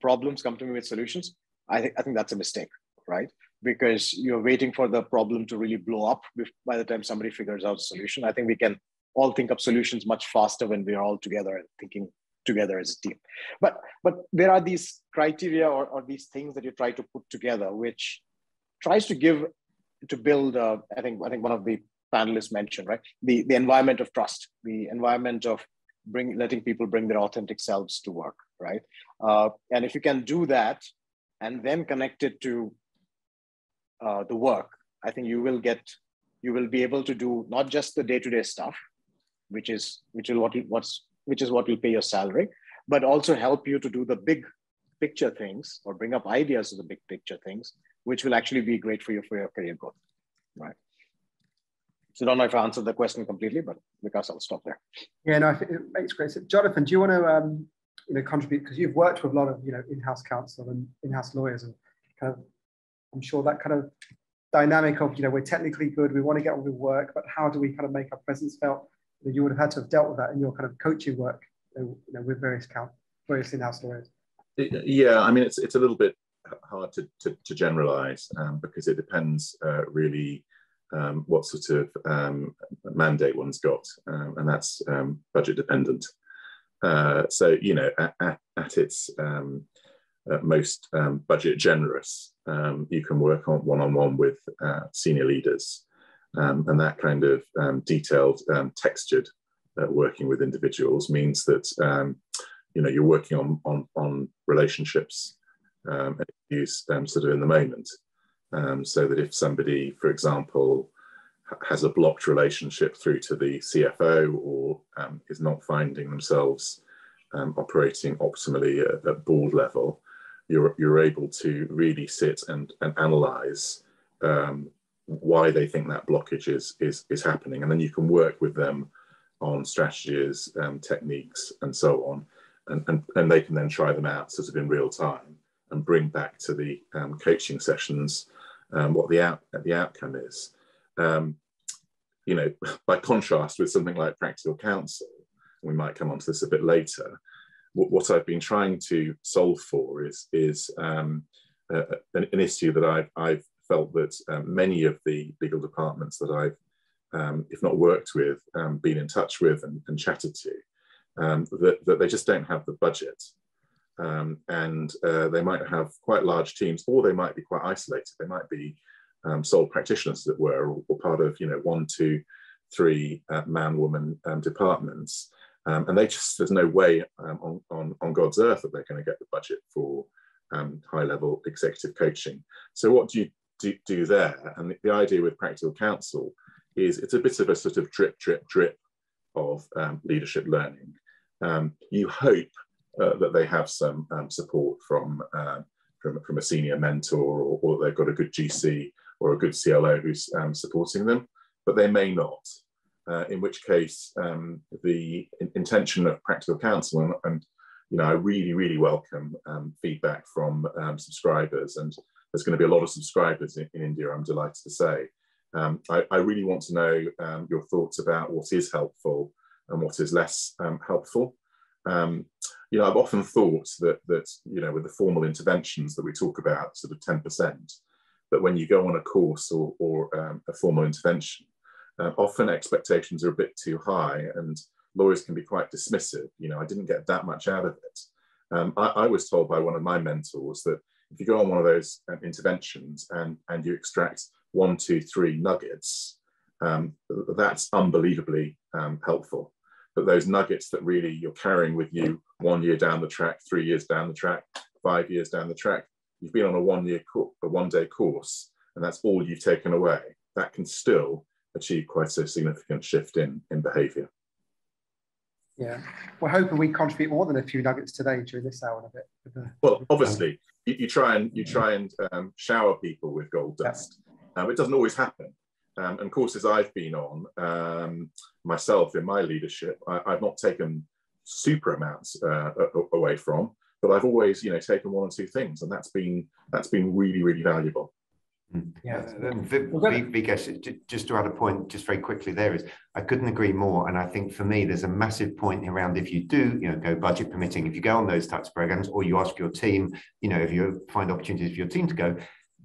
problems, come to me with solutions. I think, I think that's a mistake, right? Because you're waiting for the problem to really blow up by the time somebody figures out a solution. I think we can all think up solutions much faster when we are all together and thinking together as a team. But, but there are these criteria or, or these things that you try to put together, which tries to give, to build, uh, I think I think one of the panelists mentioned, right? The, the environment of trust, the environment of bring, letting people bring their authentic selves to work, right? Uh, and if you can do that and then connect it to Uh, the work, I think you will get, you will be able to do not just the day-to-day stuff, which is which will what you, what's which is what will pay your salary, but also help you to do the big picture things or bring up ideas to the big picture things, which will actually be great for you for your career growth, right? So I don't know if I answered the question completely, but because I'll stop there. Yeah, no, I think it makes great sense. Jonathan, do you want to um, you know contribute, because you've worked with a lot of you know in-house counsel and in-house lawyers and kind of. I'm sure that kind of dynamic of, you know, we're technically good, we want to get on with work, but how do we kind of make our presence felt? You would have had to have dealt with that in your kind of coaching work, you know, with various count, various in-house lawyers. Yeah, I mean, it's it's a little bit hard to, to, to generalize um, because it depends uh, really um, what sort of um, mandate one's got, um, and that's um, budget dependent. Uh, so, you know, at, at, at its um, Uh, most um, budget generous, um, you can work on one-on-one with uh, senior leaders um, and that kind of um, detailed um, textured uh, working with individuals means that um, you know you're working on on, on relationships um, and use them sort of in the moment um, so that if somebody, for example, has a blocked relationship through to the C F O or um, is not finding themselves um, operating optimally at, at board level, You're, you're able to really sit and, and analyze um, why they think that blockage is, is, is happening. And then you can work with them on strategies, um, techniques, and so on. And, and, and they can then try them out sort of in real time and bring back to the um, coaching sessions um, what the, out, the outcome is. Um, you know, by contrast with something like Practical Counsel, we might come onto this a bit later, what I've been trying to solve for is, is um, uh, an, an issue that I've, I've felt that um, many of the legal departments that I've, um, if not worked with, um, been in touch with and, and chatted to, um, that, that they just don't have the budget. Um, and uh, they might have quite large teams, or they might be quite isolated. They might be um, sole practitioners that were, or, or part of, you know, one, two, three uh, man, woman um, departments. Um, and they just, there's no way um, on, on, on God's earth that they're going to get the budget for um, high level executive coaching. So what do you do, do there? And the, the idea with Practical Counsel is it's a bit of a sort of drip, drip, drip of um, leadership learning. Um, you hope uh, that they have some um, support from, uh, from, from a senior mentor, or, or they've got a good G C or a good C L O who's um, supporting them, but they may not. Uh, in which case, um, the in intention of Practical Counsel, and, and you know, I really, really welcome um, feedback from um, subscribers, and there's going to be a lot of subscribers in, in India, I'm delighted to say. Um, I, I really want to know um, your thoughts about what is helpful and what is less um, helpful. Um, you know, I've often thought that, that, you know, with the formal interventions that we talk about, sort of ten percent, that when you go on a course or, or um, a formal intervention, Uh, often expectations are a bit too high, and lawyers can be quite dismissive. You know, I didn't get that much out of it. Um, I, I was told by one of my mentors that if you go on one of those uh, interventions and, and you extract one, two, three nuggets, um, that's unbelievably um, helpful. But those nuggets that really you're carrying with you one year down the track, three years down the track, five years down the track, you've been on a one-year a one-day course, and that's all you've taken away. That can still achieve quite a significant shift in, in behaviour. Yeah, we're hoping we contribute more than a few nuggets today during this hour and a bit. With the, well, with obviously, you, you try and you try and um, shower people with gold dust. Yeah. Um, it doesn't always happen. Um, and courses I've been on um, myself in my leadership, I, I've not taken super amounts uh, away from, but I've always, you know, taken one or two things, and that's been that's been really, really valuable. Yeah, Vikas, just to add a point just very quickly there is, I couldn't agree more. And I think for me, there's a massive point around if you do, you know, go budget permitting, if you go on those types of programs, or you ask your team, you know, if you find opportunities for your team to go,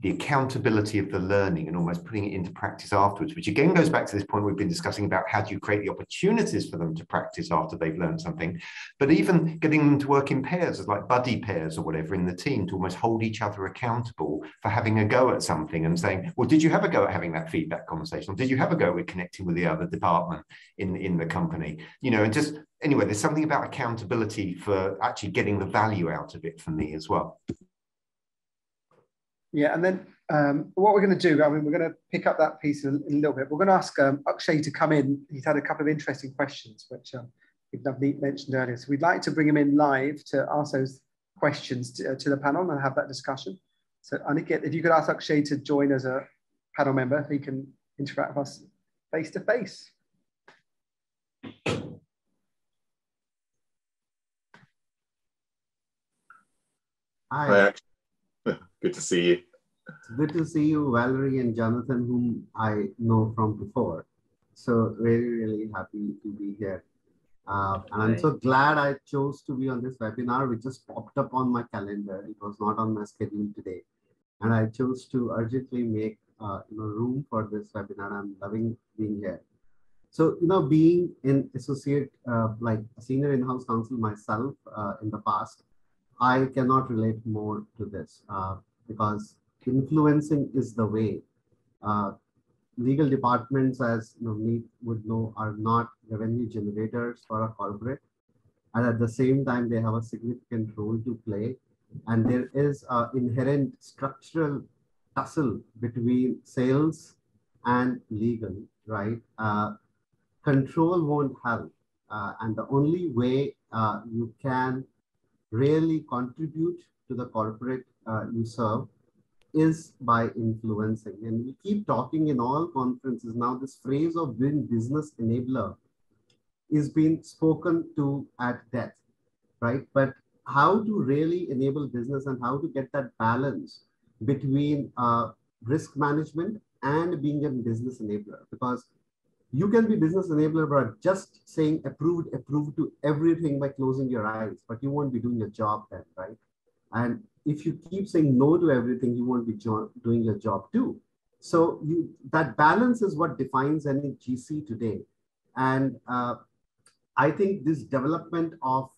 the accountability of the learning and almost putting it into practice afterwards, which again goes back to this point we've been discussing about how do you create the opportunities for them to practice after they've learned something, but even getting them to work in pairs as like buddy pairs or whatever in the team to almost hold each other accountable for having a go at something and saying, well, did you have a go at having that feedback conversation? Or did you have a go at connecting with the other department in, in the company? You know, and just anyway, there's something about accountability for actually getting the value out of it for me as well. Yeah, and then um, what we're going to do, I mean, we're going to pick up that piece in a little bit. We're going to ask um, Akshay to come in. He's had a couple of interesting questions, which um, Navneet mentioned earlier. So we'd like to bring him in live to ask those questions to, uh, to the panel and have that discussion. So Aniket, if you could ask Akshay to join as a panel member, he can interact with us face to face. Hi. Hi. Good to see you. It's good to see you, Valerie and Jonathan, whom I know from before. So really, really happy to be here. Uh, and I'm so glad I chose to be on this webinar, which just popped up on my calendar. It was not on my schedule today. And I chose to urgently make uh, you know, room for this webinar. I'm loving being here. So, you know, being an associate, uh, like a senior in-house counsel myself uh, in the past, I cannot relate more to this uh, because influencing is the way. Uh, legal departments, as Navneet would know, are not revenue generators for a corporate. And at the same time, they have a significant role to play. And there is an inherent structural tussle between sales and legal, right? Uh, control won't help. Uh, and the only way uh, you can really contribute to the corporate uh, you serve is by influencing. And we keep talking in all conferences now, this phrase of being business enabler is being spoken to at death, right? But how to really enable business and how to get that balance between uh, risk management and being a business enabler, because you can be business enabler by just saying approved, approved to everything by closing your eyes, but you won't be doing your job then, right? And if you keep saying no to everything, you won't be doing your job too. So you, that balance is what defines any G C today. And uh, I think this development of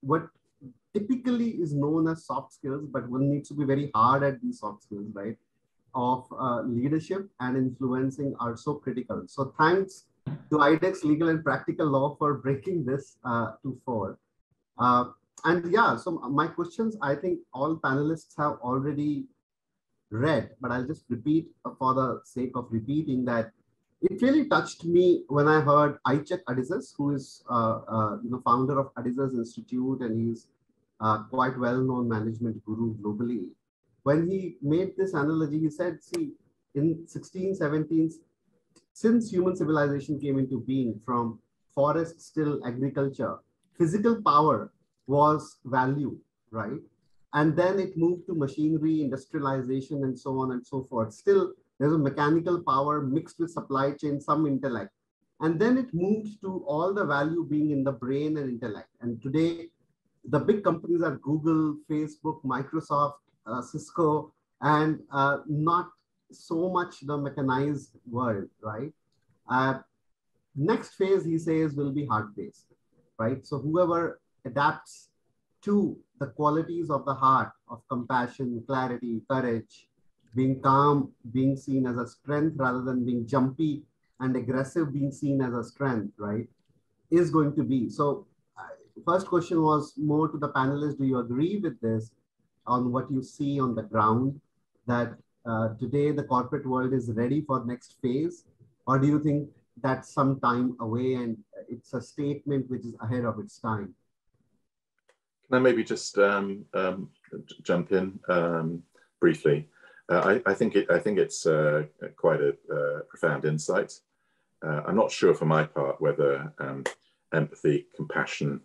what typically is known as soft skills, but one needs to be very hard at these soft skills, right? of uh, leadership and influencing are so critical. So thanks to IDEX Legal and Practical Law for breaking this uh, to forward. Uh, and yeah, so my questions, I think all panelists have already read, but I'll just repeat for the sake of repeating that it really touched me when I heard Ichak Adizes, who is uh, uh, you know, founder of Adizes Institute, and he's uh, quite well-known management guru globally. When he made this analogy, he said, see, in sixteen, seventeen, since human civilization came into being, from forests till agriculture, physical power was value, right? And then it moved to machinery, industrialization, and so on and so forth. Still, there's a mechanical power mixed with supply chain, some intellect. And then it moved to all the value being in the brain and intellect. And today, the big companies are Google, Facebook, Microsoft, uh, Cisco, and uh, not so much the mechanized world, right? Uh, next phase, he says, will be heart-based, right? So whoever adapts to the qualities of the heart, of compassion, clarity, courage, being calm, being seen as a strength rather than being jumpy and aggressive, being seen as a strength, right, is going to be. So first question was more to the panelists. Do you agree with this on what you see on the ground, that uh, today the corporate world is ready for next phase? Or do you think that's some time away and it's a statement which is ahead of its time? Can I maybe just um, um, jump in um, briefly? Uh, I, I think it, I think it's uh, quite a uh, profound insight. Uh, I'm not sure, for my part, whether um, empathy, compassion,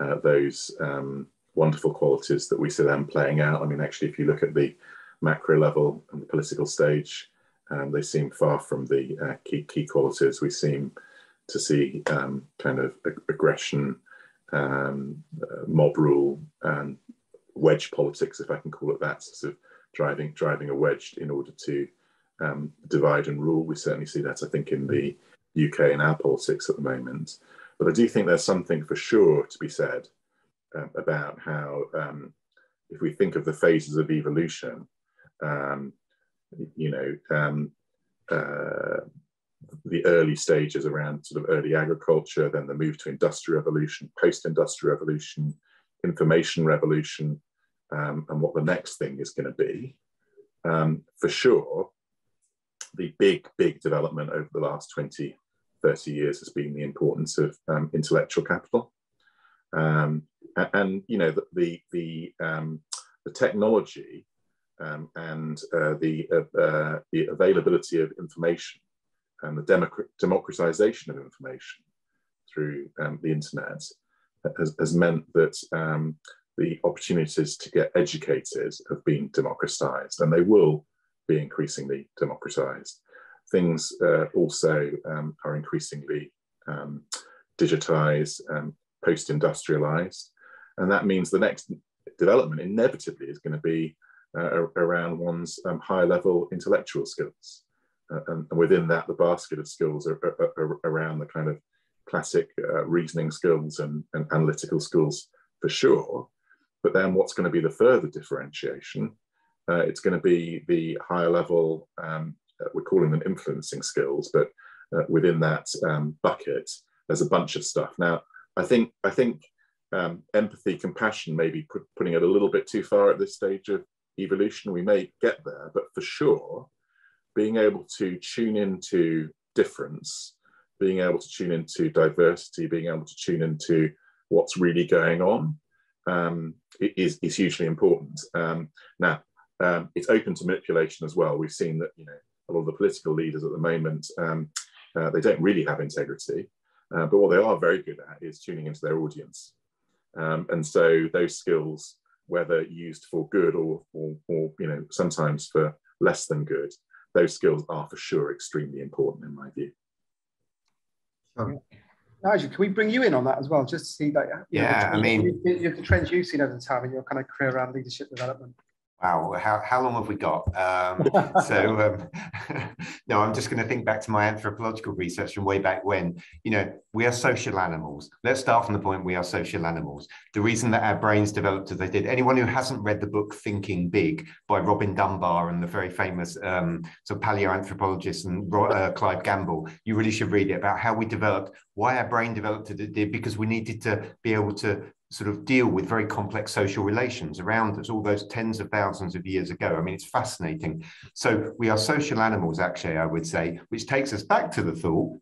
uh, those um, wonderful qualities that we see them playing out. I mean, actually, if you look at the macro level and the political stage, um, they seem far from the uh, key key qualities. We seem to see um, kind of ag aggression. Um, uh, mob rule and wedge politics, if I can call it that, sort of driving driving a wedge in order to um, divide and rule. We certainly see that, I think, in the U K and our politics at the moment. But I do think there's something for sure to be said uh, about how, um, if we think of the phases of evolution, um, you know, um, uh, the early stages around sort of early agriculture, then the move to industrial revolution, post-industrial revolution, information revolution, um, and what the next thing is going to be. Um, for sure, the big, big development over the last twenty, thirty years has been the importance of um, intellectual capital. Um, and, and, you know, the, the, the, um, the technology um, and uh, the, uh, uh, the availability of information and the democratization of information through um, the internet has, has meant that um, the opportunities to get educated have been democratized, and they will be increasingly democratized. Things uh, also um, are increasingly um, digitized, um, post-industrialized, and that means the next development inevitably is going to be uh, around one's um, high-level intellectual skills. Uh, and, and within that, the basket of skills are, are, are around the kind of classic uh, reasoning skills and, and analytical skills, for sure. But then what's going to be the further differentiation? Uh, it's going to be the higher level, um, we're calling them influencing skills, but uh, within that um, bucket, there's a bunch of stuff. Now, I think, I think um, empathy, compassion, maybe put, putting it a little bit too far at this stage of evolution. We may get there, but for sure, being able to tune into difference, being able to tune into diversity, being able to tune into what's really going on um, is, is hugely important. Um, now, um, it's open to manipulation as well. We've seen that, you know, a lot of the political leaders at the moment, um, uh, they don't really have integrity, uh, but what they are very good at is tuning into their audience. Um, and so those skills, whether used for good or, or, or you know, sometimes for less than good, those skills are for sure extremely important in my view. Sure. Nigel, can we bring you in on that as well, just to see that? Yeah, you know, I mean, you, you, the trends you've seen over the time in your kind of career around leadership development. Wow, how, how long have we got? Um, so, um, no, I'm just going to think back to my anthropological research from way back when. You know, we are social animals. Let's start from the point we are social animals. The reason that our brains developed as they did, anyone who hasn't read the book Thinking Big by Robin Dunbar and the very famous um, sort of paleoanthropologist and uh, Clive Gamble, you really should read it about how we developed, why our brain developed as it did, because we needed to be able to sort of deal with very complex social relations around us all those tens of thousands of years ago. I mean, it's fascinating. So we are social animals, actually, I would say, which takes us back to the thought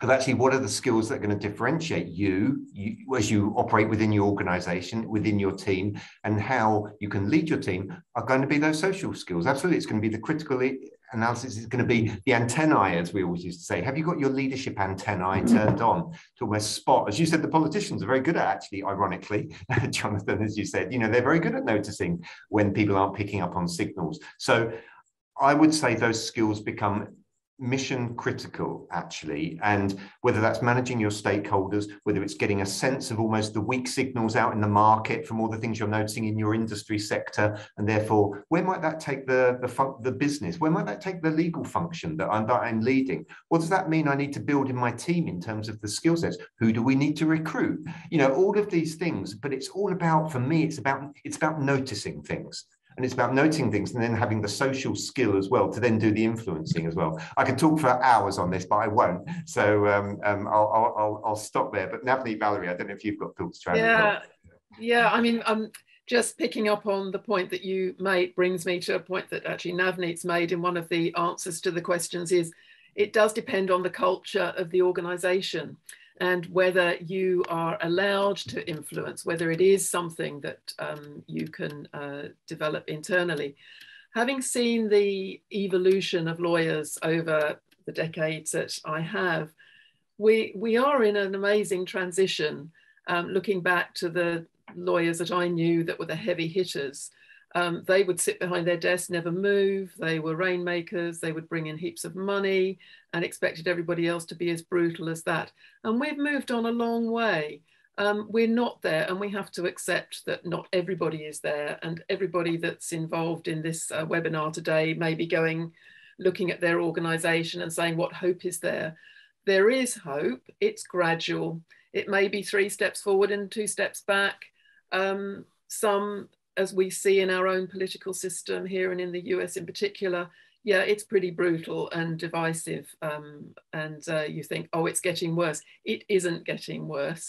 of actually what are the skills that are going to differentiate you, you as you operate within your organization, within your team, and how you can lead your team are going to be those social skills. Absolutely, it's going to be the critical analysis, is going to be the antennae, as we always used to say. Have you got your leadership antennae turned on to almost spot? As you said, the politicians are very good at, actually, ironically, Jonathan, as you said, you know, they're very good at noticing when people aren't picking up on signals. So I would say those skills become mission critical, actually, and whether that's managing your stakeholders, whether it's getting a sense of almost the weak signals out in the market from all the things you're noticing in your industry sector, and therefore where might that take the the, the business, where might that take the legal function that I'm, that I'm leading? What does that mean I need to build in my team in terms of the skill sets? Who do we need to recruit? You know, all of these things. But it's all about, for me, it's about it's about noticing things. And it's about noting things and then having the social skill as well to then do the influencing as well. I could talk for hours on this, but I won't. So um, um, I'll, I'll, I'll stop there. But Navneet, Valerie, I don't know if you've got thoughts to add. Yeah, yeah. I mean, um, just picking up on the point that you made brings me to a point that actually Navneet's made in one of the answers to the questions is it does depend on the culture of the organisation and whether you are allowed to influence, whether it is something that um, you can uh, develop internally. Having seen the evolution of lawyers over the decades that I have, we, we are in an amazing transition, um, looking back to the lawyers that I knew that were the heavy hitters. Um, they would sit behind their desk, never move. They were rainmakers. They would bring in heaps of money and expected everybody else to be as brutal as that. And we've moved on a long way. Um, we're not there, and we have to accept that not everybody is there, and everybody that's involved in this uh, webinar today may be going, looking at their organisation and saying, what hope is there? There is hope. It's gradual. It may be three steps forward and two steps back. Um, some... as we see in our own political system here and in the U S in particular, yeah, it's pretty brutal and divisive. Um, and uh, you think, oh, it's getting worse. It isn't getting worse.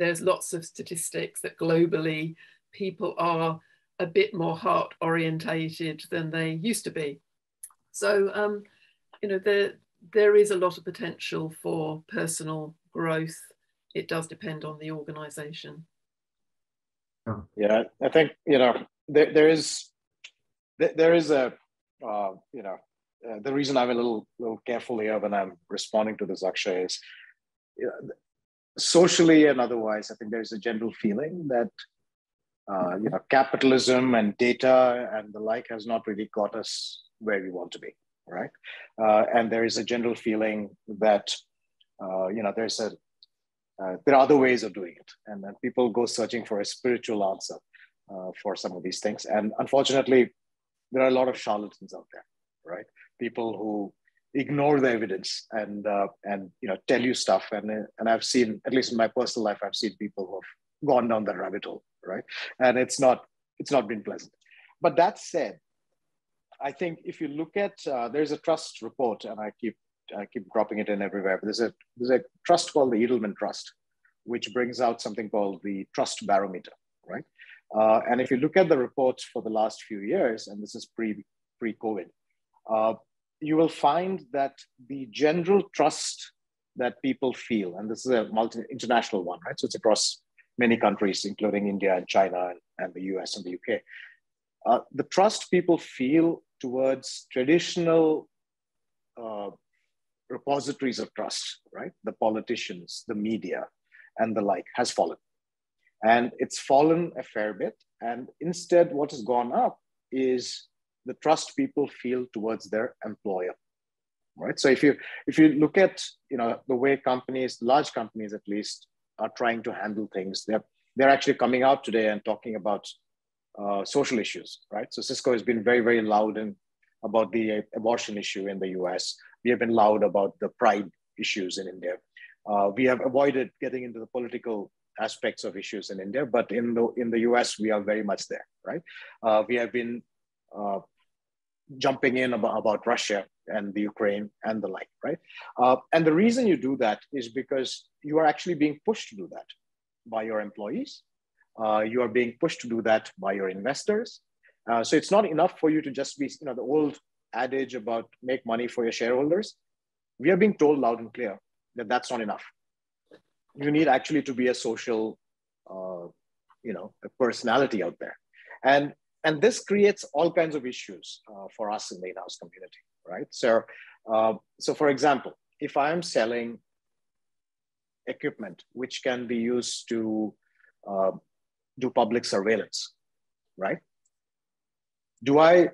There's lots of statistics that globally people are a bit more heart orientated than they used to be. So, um, you know, there, there is a lot of potential for personal growth. It does depend on the organisation. Yeah, I think, you know, there, there is there is a uh, you know uh, the reason I'm a little little careful here when I'm responding to this, Akshay, is, you know, socially and otherwise, I think there's a general feeling that uh, you know capitalism and data and the like has not really got us where we want to be, right? Uh, and there is a general feeling that uh, you know there's a Uh, there are other ways of doing it, and then people go searching for a spiritual answer uh, for some of these things. And unfortunately, there are a lot of charlatans out there, right? People who ignore the evidence and uh, and you know tell you stuff. And and I've seen, at least in my personal life, I've seen people who have gone down that rabbit hole, right? And it's not it's not been pleasant. But that said, I think if you look at uh, there's a trust report, and I keep. I keep dropping it in everywhere, but there's a, there's a trust called the Edelman Trust, which brings out something called the Trust Barometer, right? Uh, and if you look at the reports for the last few years, and this is pre, pre-COVID, uh, you will find that the general trust that people feel, and this is a multi-international one, right? So it's across many countries, including India and China and, and the U S and the U K. Uh, the trust people feel towards traditional uh, repositories of trust, right? The politicians, the media, and the like has fallen. And it's fallen a fair bit. And instead, what has gone up is the trust people feel towards their employer, right? So if you if you look at you know the way companies, large companies at least, are trying to handle things, they're they're actually coming out today and talking about uh, social issues, right? So Cisco has been very, very loud in, about the abortion issue in the U S. We have been loud about the pride issues in India. Uh, we have avoided getting into the political aspects of issues in India, but in the, in the U S, we are very much there, right? Uh, we have been uh, jumping in about, about Russia and the Ukraine and the like, right? Uh, and the reason you do that is because you are actually being pushed to do that by your employees. Uh, you are being pushed to do that by your investors. Uh, so it's not enough for you to just be, you know, the old adage about make money for your shareholders. We are being told loud and clear that that's not enough. You need actually to be a social, uh, you know, a personality out there. And, and this creates all kinds of issues uh, for us in the in-house community, right? So, uh, so for example, if I'm selling equipment which can be used to uh, do public surveillance, right? Do I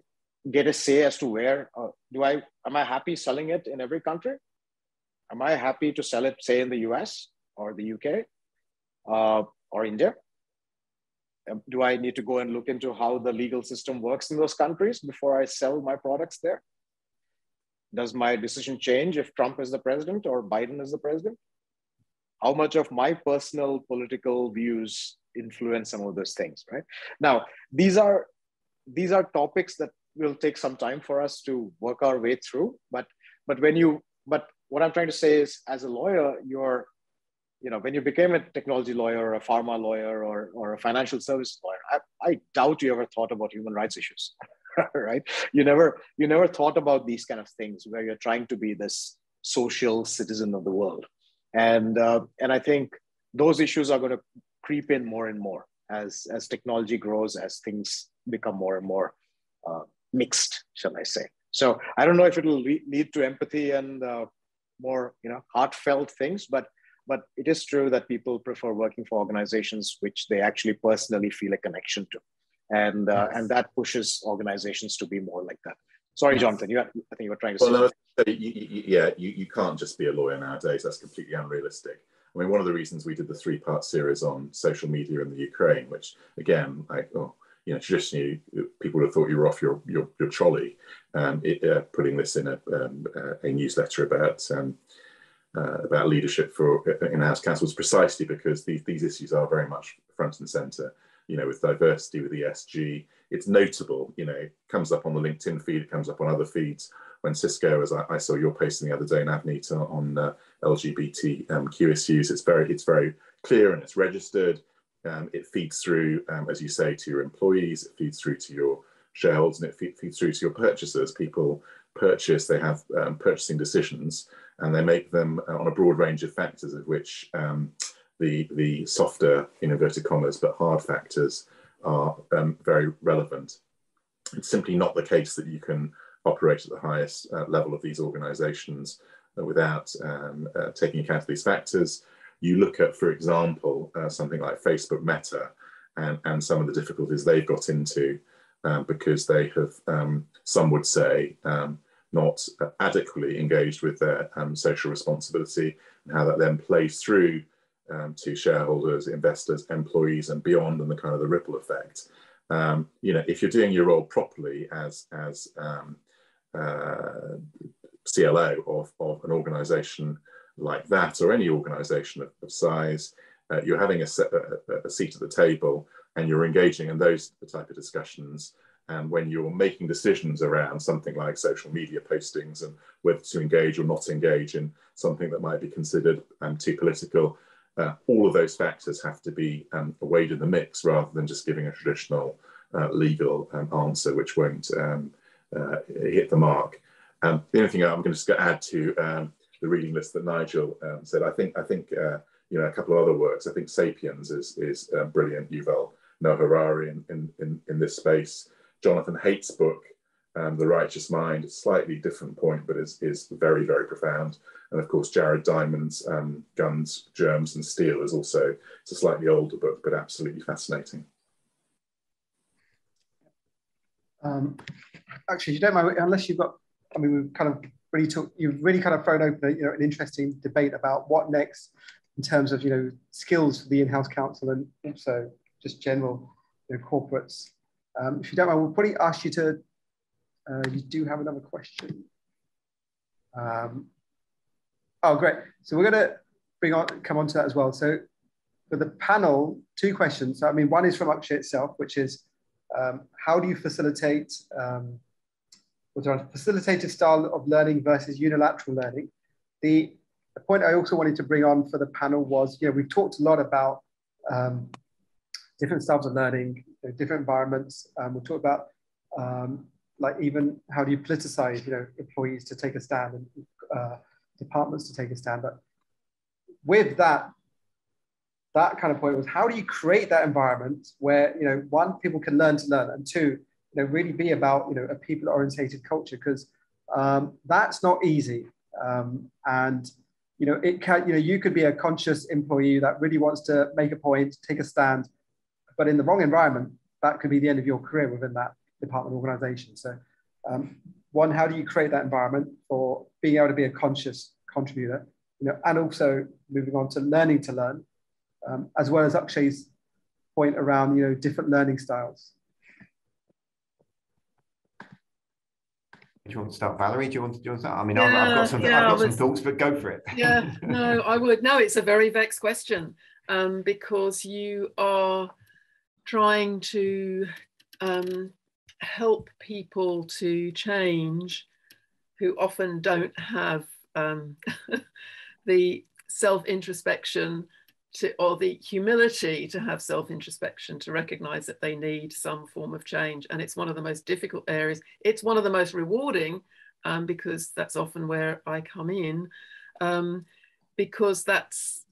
get a say as to where, uh, do I, am I happy selling it in every country? Am I happy to sell it, say, in the U S or the U K uh, or India? Do I need to go and look into how the legal system works in those countries before I sell my products there? Does my decision change if Trump is the president or Biden is the president? How much of my personal political views influence some of those things, right? Now, these are, these are topics that will take some time for us to work our way through. But, but when you, but what I'm trying to say is, as a lawyer, you're, you know, when you became a technology lawyer, or a pharma lawyer, or, or a financial service lawyer, I, I doubt you ever thought about human rights issues, right? You never, you never thought about these kind of things where you're trying to be this social citizen of the world. And, uh, and I think those issues are going to creep in more and more as, as technology grows, as things become more and more uh, mixed, shall I say. So I don't know if it will lead to empathy and uh, more, you know, heartfelt things, but But it is true that people prefer working for organizations which they actually personally feel a connection to. And uh, yes. and that pushes organizations to be more like that. Sorry, yes. Jonathan, you had, I think you were trying to well, say... Well, no, that. You, you, yeah, you, you can't just be a lawyer nowadays. That's completely unrealistic. I mean, one of the reasons we did the three-part series on social media in the Ukraine, which, again, like, oh, you know, traditionally, people would have thought you were off your, your, your trolley, um, it, uh, putting this in a, um, a newsletter about... Um, Uh, about leadership for in-house counsels, precisely because these, these issues are very much front and centre, you know, with diversity, with E S G. It's notable, you know, it comes up on the LinkedIn feed, it comes up on other feeds. When Cisco, as I, I saw your posting the other day, Navneet, on uh, L G B T Q issues, it's very, it's very clear and it's registered. Um, it feeds through, um, as you say, to your employees, it feeds through to your shareholders, and it feed, feeds through to your purchasers. People purchase, they have um, purchasing decisions, and they make them on a broad range of factors, of which um, the, the softer, in inverted commas, but hard factors are um, very relevant. It's simply not the case that you can operate at the highest uh, level of these organizations without um, uh, taking account of these factors. You look at, for example, uh, something like Facebook, Meta, and, and some of the difficulties they've got into um, because they have, um, some would say, um, not adequately engaged with their um, social responsibility, and how that then plays through um, to shareholders, investors, employees, and beyond, and the kind of the ripple effect. Um, you know, if you're doing your role properly as as um, uh, C L O of, of an organisation like that, or any organisation of, of size, uh, you're having a, set, a, a seat at the table, and you're engaging in those the type of discussions. And when you're making decisions around something like social media postings and whether to engage or not engage in something that might be considered um, too political, uh, all of those factors have to be um, weighed in the mix, rather than just giving a traditional uh, legal um, answer, which won't um, uh, hit the mark. Um, the only thing I'm going to just add to um, the reading list that Nigel um, said, I think, I think uh, you know, a couple of other works. I think Sapiens is, is uh, brilliant, Yuval Noah Harari in, in, in, in this space. Jonathan Haidt's book, um, The Righteous Mind, it's a slightly different point, but is, is very, very profound. And of course, Jared Diamond's um, Guns, Germs and Steel is also, it's a slightly older book, but absolutely fascinating. Um, actually, you don't mind, unless you've got, I mean, we've kind of really talked, you've really kind of thrown open a, you know, an interesting debate about what next in terms of, you know, skills for the in-house counsel, and also just general, you know, corporates. Um, if you don't mind, we'll probably ask you to, uh, you do have another question. Um, oh, great. So we're going to bring on, come on to that as well. So for the panel, two questions. So, I mean, one is from Akshay itself, which is, um, how do you facilitate, um, what's around facilitative style of learning versus unilateral learning? The, the point I also wanted to bring on for the panel was, you know, we've talked a lot about um, different styles of learning, you know, different environments. Um, we'll talk about um, like even how do you politicize, you know, employees to take a stand and uh, departments to take a stand. But with that, that kind of point was, how do you create that environment where, you know, one, people can learn to learn, and two, you know, really be about, you know, a people-orientated culture, because um, that's not easy. Um, and, you know, it can, you know, you could be a conscious employee that really wants to make a point, take a stand, but in the wrong environment, that could be the end of your career within that department organization. So um, one, how do you create that environment for being able to be a conscious contributor, you know, and also moving on to learning to learn, um, as well as Akshay's point around, you know, different learning styles. Do you want to start, Valerie? Do you want to, do you want to start? I mean, yeah, I've, I've got, some, yeah, I've got was, some thoughts, but go for it. Yeah, no, I would. No, it's a very vexed question um, because you are trying to um, help people to change who often don't have um, the self-introspection to, or the humility to have self-introspection, to recognize that they need some form of change. And it's one of the most difficult areas. It's one of the most rewarding um, because that's often where I come in, um, because that's,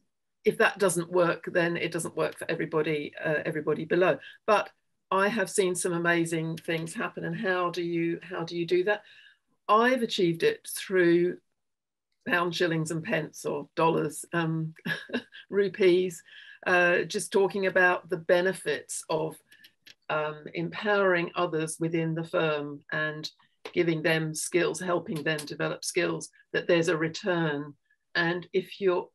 if that doesn't work, then it doesn't work for everybody, uh, everybody below. But I have seen some amazing things happen. And how do you, how do you do that? I've achieved it through pounds, shillings and pence, or dollars, um, rupees, uh, just talking about the benefits of um, empowering others within the firm and giving them skills, helping them develop skills, that there's a return. And if you're,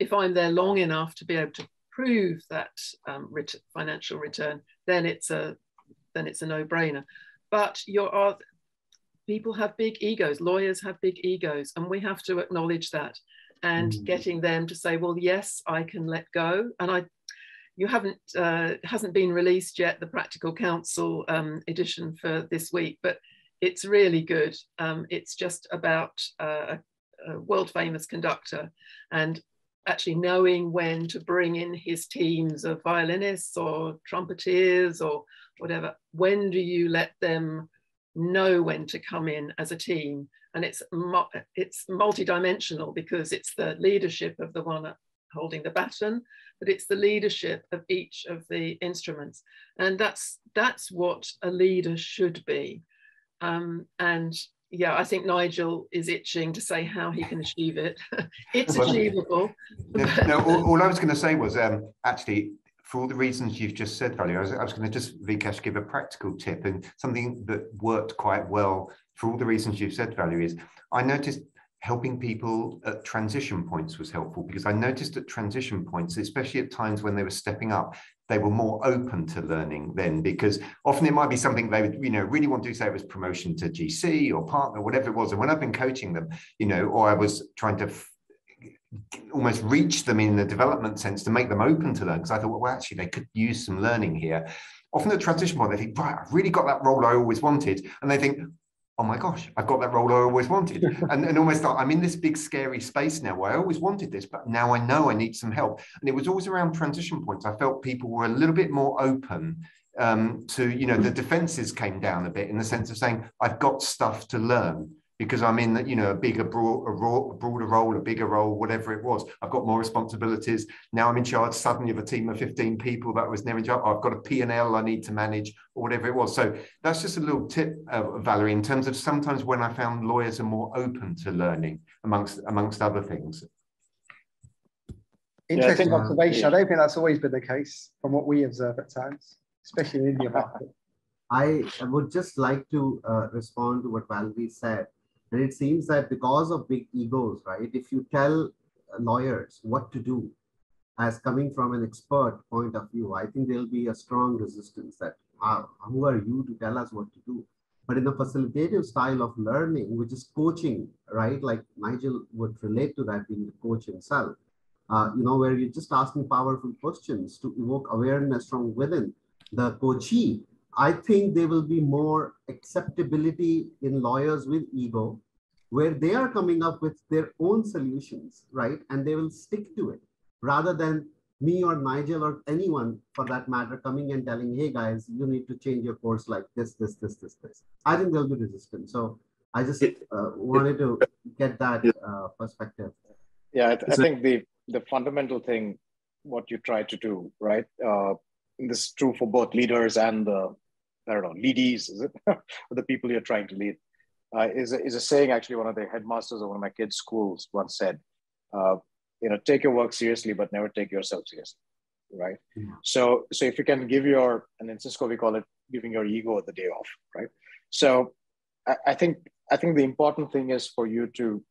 if I'm there long enough to be able to prove that um, ret- financial return, then it's a, then it's a no-brainer. But you're, uh, people have big egos, lawyers have big egos, and we have to acknowledge that. And mm-hmm. getting them to say, well, yes, I can let go. And I, you haven't, uh, hasn't been released yet, the Practical Counsel um, edition for this week, but it's really good. Um, it's just about uh, a world famous conductor, and actually knowing when to bring in his teams of violinists or trumpeteers or whatever. When do you let them know when to come in as a team? And it's it's multidimensional, because it's the leadership of the one holding the baton, but it's the leadership of each of the instruments, and that's that's what a leader should be. Um, and yeah, I think Nigel is itching to say how he can achieve it. It's well, achievable. No, no, all, all I was going to say was um, actually, for all the reasons you've just said, Valerie, I was, I was going to just, Vikesh, give a practical tip, and something that worked quite well for all the reasons you've said, Valerie, is I noticed helping people at transition points was helpful, because I noticed at transition points, especially at times when they were stepping up, they were more open to learning then, because often it might be something they would, you know, really want to do, say it was promotion to G C or partner, whatever it was. And when I've been coaching them, you know, or I was trying to almost reach them in the development sense to make them open to learn, because I thought, well, actually, they could use some learning here. Often the transition point, they think, right, I've really got that role I always wanted. And they think, oh my gosh, I've got that role I always wanted. And, and almost like, I'm in this big scary space now where I always wanted this, but now I know I need some help. And it was always around transition points. I felt people were a little bit more open um, to, you know, the defenses came down a bit, in the sense of saying, I've got stuff to learn, because I'm in, you know, a bigger, broad, a broader role, a bigger role, whatever it was. I've got more responsibilities. Now I'm in charge suddenly of a team of fifteen people that was never in charge. I've got a P and L I need to manage, or whatever it was. So that's just a little tip, uh, Valerie, in terms of sometimes when I found lawyers are more open to learning, amongst amongst other things. Interesting yeah, I observation. Yeah. I don't think that's always been the case from what we observe at times, especially in India market. I would just like to uh, respond to what Valerie said. And it seems that because of big egos, right, if you tell lawyers what to do as coming from an expert point of view, I think there'll be a strong resistance that, wow, who are you to tell us what to do? But in the facilitative style of learning, which is coaching, right? Like Nigel would relate to that being the coach himself, uh, you know, where you're just asking powerful questions to evoke awareness from within the coachee. I think there will be more acceptability in lawyers with ego, where they are coming up with their own solutions, right? And they will stick to it rather than me or Nigel or anyone for that matter coming and telling, hey guys, you need to change your course like this, this, this, this, this. I think there'll be resistance. So I just uh, wanted to get that uh, perspective. Yeah, I, th I think the, the fundamental thing, what you try to do, right? Uh, this is true for both leaders and the, I don't know, leadees, is it? the people you're trying to lead. Uh, is, a, is a saying, actually, one of the headmasters of one of my kids' schools once said, uh, you know, take your work seriously, but never take yourself seriously, right? Mm-hmm. So so if you can give your, and in Cisco, we call it giving your ego the day off, right? So I, I think I think the important thing is for you to,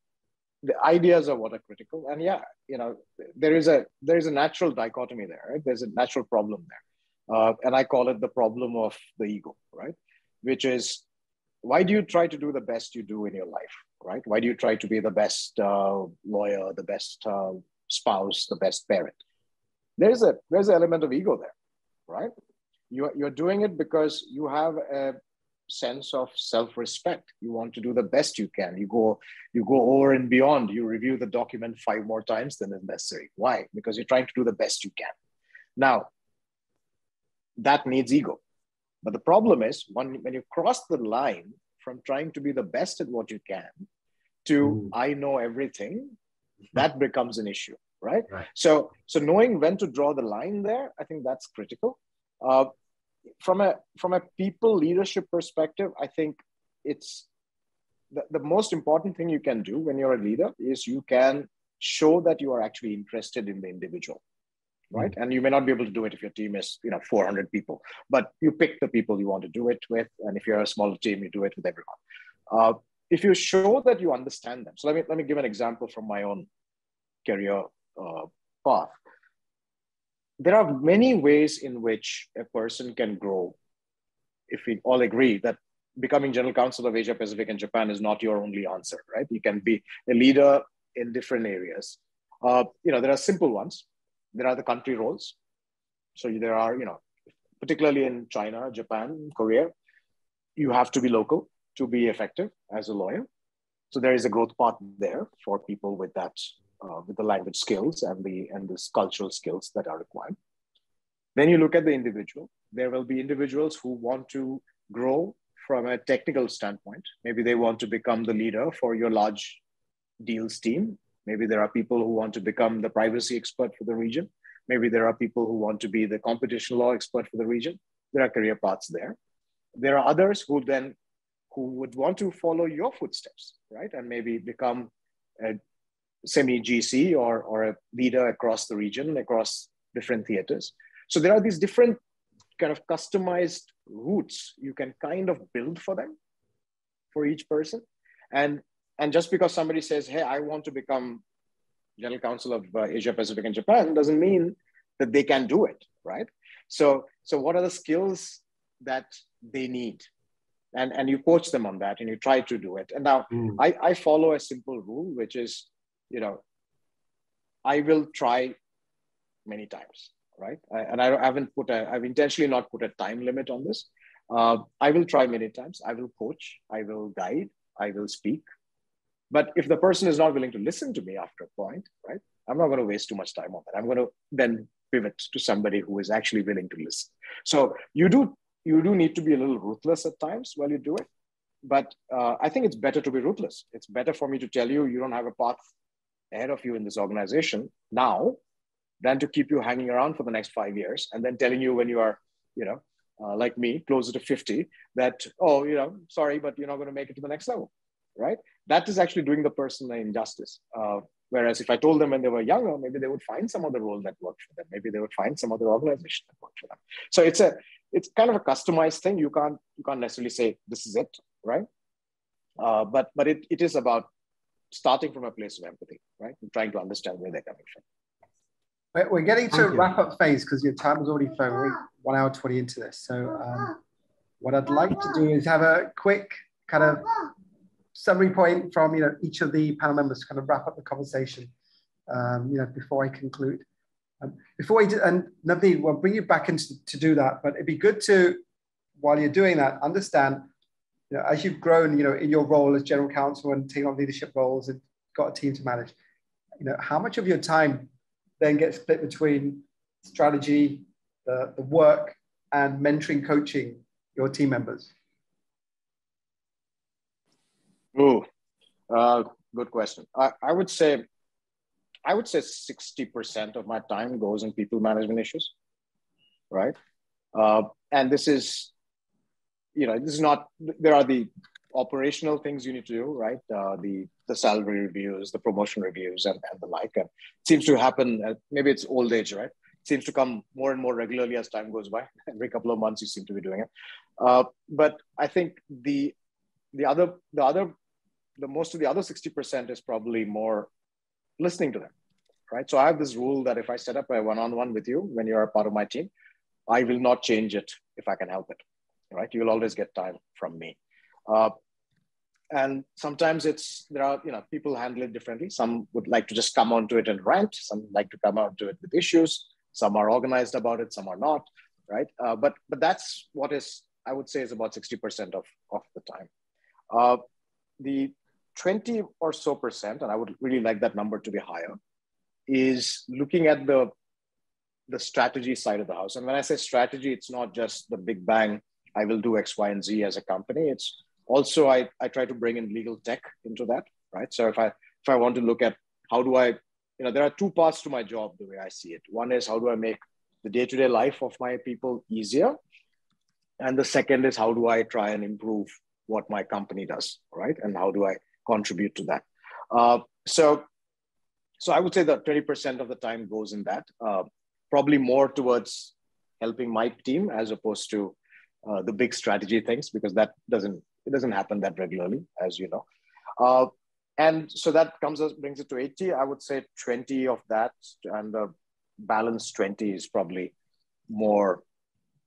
the ideas are what are critical. And yeah, you know, there is a, there is a natural dichotomy there, right? There's a natural problem there. Uh, and I call it the problem of the ego, right? Which is, why do you try to do the best you do in your life, right? Why do you try to be the best uh, lawyer, the best uh, spouse, the best parent? There's a there's an element of ego there, right? You, you're doing it because you have a sense of self-respect. You want to do the best you can. You go you go over and beyond. You review the document five more times than is necessary. Why? Because you're trying to do the best you can. Now, that needs ego. But the problem is when, when you cross the line from trying to be the best at what you can to Ooh. I know everything, that becomes an issue, right? right? So so knowing when to draw the line there, I think that's critical. Uh, from a from a people leadership perspective, I think it's the, the most important thing you can do when you're a leader is you can show that you are actually interested in the individual. Right. And you may not be able to do it if your team is, you know, four hundred people, but you pick the people you want to do it with. And if you're a smaller team, you do it with everyone. Uh, if you show that you understand them. So let me, let me give an example from my own career uh, path. There are many ways in which a person can grow. If we all agree that becoming general counsel of Asia Pacific and Japan is not your only answer, right? You can be a leader in different areas. Uh, you know, there are simple ones. There are the country roles. So there are, you know, particularly in China, Japan, Korea, you have to be local to be effective as a lawyer. So there is a growth path there for people with that, uh, with the language skills and the and the cultural skills that are required. Then you look at the individual. There will be individuals who want to grow from a technical standpoint. Maybe they want to become the leader for your large deals team. Maybe there are people who want to become the privacy expert for the region. Maybe there are people who want to be the competition law expert for the region. There are career paths there. There are others who then, who would want to follow your footsteps, right? And maybe become a semi-G C or, or a leader across the region, across different theaters. So there are these different kind of customized routes you can kind of build for them, for each person. And And just because somebody says, hey, I want to become general counsel of uh, Asia Pacific and Japan doesn't mean that they can do it, right? So, so what are the skills that they need? And, and you coach them on that and you try to do it. And now mm. I, I follow a simple rule, which is, you know, I will try many times, right? I, and I haven't put a, I've intentionally not put a time limit on this. Uh, I will try many times. I will coach, I will guide, I will speak. But if the person is not willing to listen to me after a point, right, I'm not going to waste too much time on that. I'm going to then pivot to somebody who is actually willing to listen. So you do you do need to be a little ruthless at times while you do it. But uh, I think it's better to be ruthless. It's better for me to tell you you don't have a path ahead of you in this organization now than to keep you hanging around for the next five years and then telling you when you are, you know, uh, like me, closer to fifty, that, oh, you know, sorry, but you're not going to make it to the next level. Right? That is actually doing the person an injustice. Uh, whereas if I told them when they were younger, maybe they would find some other role that worked for them. Maybe they would find some other organization that worked for them. So it's a, it's kind of a customized thing. You can't, you can't necessarily say this is it, right? Uh, but but it, it is about starting from a place of empathy, right? And trying to understand where they're coming from. We're getting to a wrap-up phase because your time is already flowing. We're one hour twenty into this. So um, what I'd like to do is have a quick kind of summary point from you know each of the panel members to kind of wrap up the conversation. Um, you know before I conclude. Um, before I do, and Navneet, we'll bring you back in to, to do that. But it'd be good to, while you're doing that, understand you know as you've grown you know in your role as general counsel and taking on leadership roles and got a team to manage. You know how much of your time then gets split between strategy, the, the work, and mentoring, coaching your team members? Oh, uh, good question. I, I would say, I would say sixty percent of my time goes in people management issues, right? Uh, and this is, you know, this is not, there are the operational things you need to do, right? Uh, the the salary reviews, the promotion reviews, and, and the like. And it seems to happen, uh, maybe it's old age, right? It seems to come more and more regularly as time goes by. Every couple of months, you seem to be doing it. Uh, but I think the the other, the other, the most of the other sixty percent is probably more listening to them, right? So I have this rule that if I set up a one-on-one with you when you're a part of my team, I will not change it if I can help it, right? You'll always get time from me. Uh, and sometimes it's, there are, you know, people handle it differently. Some would like to just come onto it and rant. Some like to come onto it with issues. Some are organized about it. Some are not, right? Uh, but but that's what is, I would say, is about sixty percent of, of the time. Uh, the twenty or so percent, and I would really like that number to be higher, is looking at the, the strategy side of the house. And when I say strategy, it's not just the big bang, I will do X, Y, and Z as a company. It's also, I, I try to bring in legal tech into that, right? So if I, if I want to look at how do I, you know, there are two parts to my job the way I see it. One is how do I make the day-to-day life of my people easier? And the second is how do I try and improve what my company does, right? And how do I contribute to that? Uh, so, so I would say that twenty percent of the time goes in that, uh, probably more towards helping my team as opposed to uh, the big strategy things, because that doesn't, it doesn't happen that regularly, as you know. Uh, and so that comes as, brings it to eighty. I would say twenty of that, and the balance twenty is probably more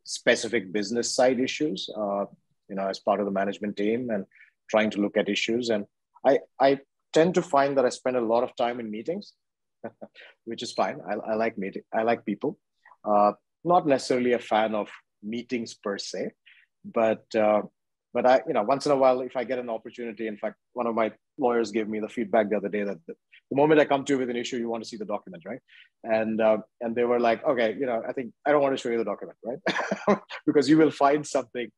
specific business side issues, uh, you know, as part of the management team and trying to look at issues. And I, I tend to find that I spend a lot of time in meetings, which is fine. I, I like meeting, I like people. Uh, not necessarily a fan of meetings per se, but uh, But I, you know, once in a while, if I get an opportunity, in fact, one of my lawyers gave me the feedback the other day that the, the moment I come to you with an issue, you want to see the document, right? And uh, and they were like, okay, you know, I think I don't want to show you the document, right? Because you will find something.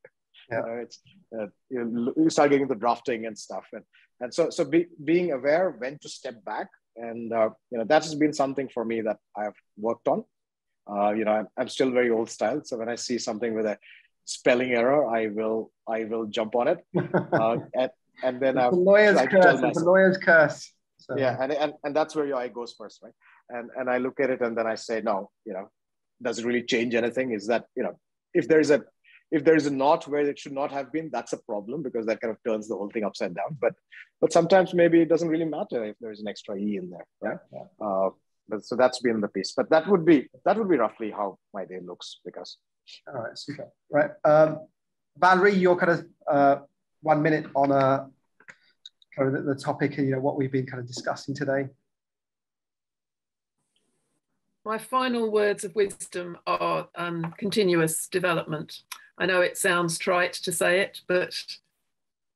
Yeah. You know, it's uh, you, you start getting the drafting and stuff, and and so so be, being aware when to step back, and uh, you know, that has been something for me that I've worked on. Uh, you know, I'm, I'm still very old style, so when I see something with a spelling error, I will I will jump on it, uh, and, and then it's a lawyer's curse. It's a lawyer's curse. So. Yeah, and, and and that's where your eye goes first, right? And and I look at it, and then I say, no, you know, does it really change anything? Is that, you know, if there is a if there is a knot where it should not have been, that's a problem, because that kind of turns the whole thing upside down. But but sometimes maybe it doesn't really matter if there is an extra e in there, right? Yeah. Uh, but so that's been the piece. But that would be that would be roughly how my day looks, because. All right, super. Right, um, Valerie, you're kind of uh, one minute on uh, kind of the, the topic and you know what we've been kind of discussing today. My final words of wisdom are um, continuous development. I know it sounds trite to say it, but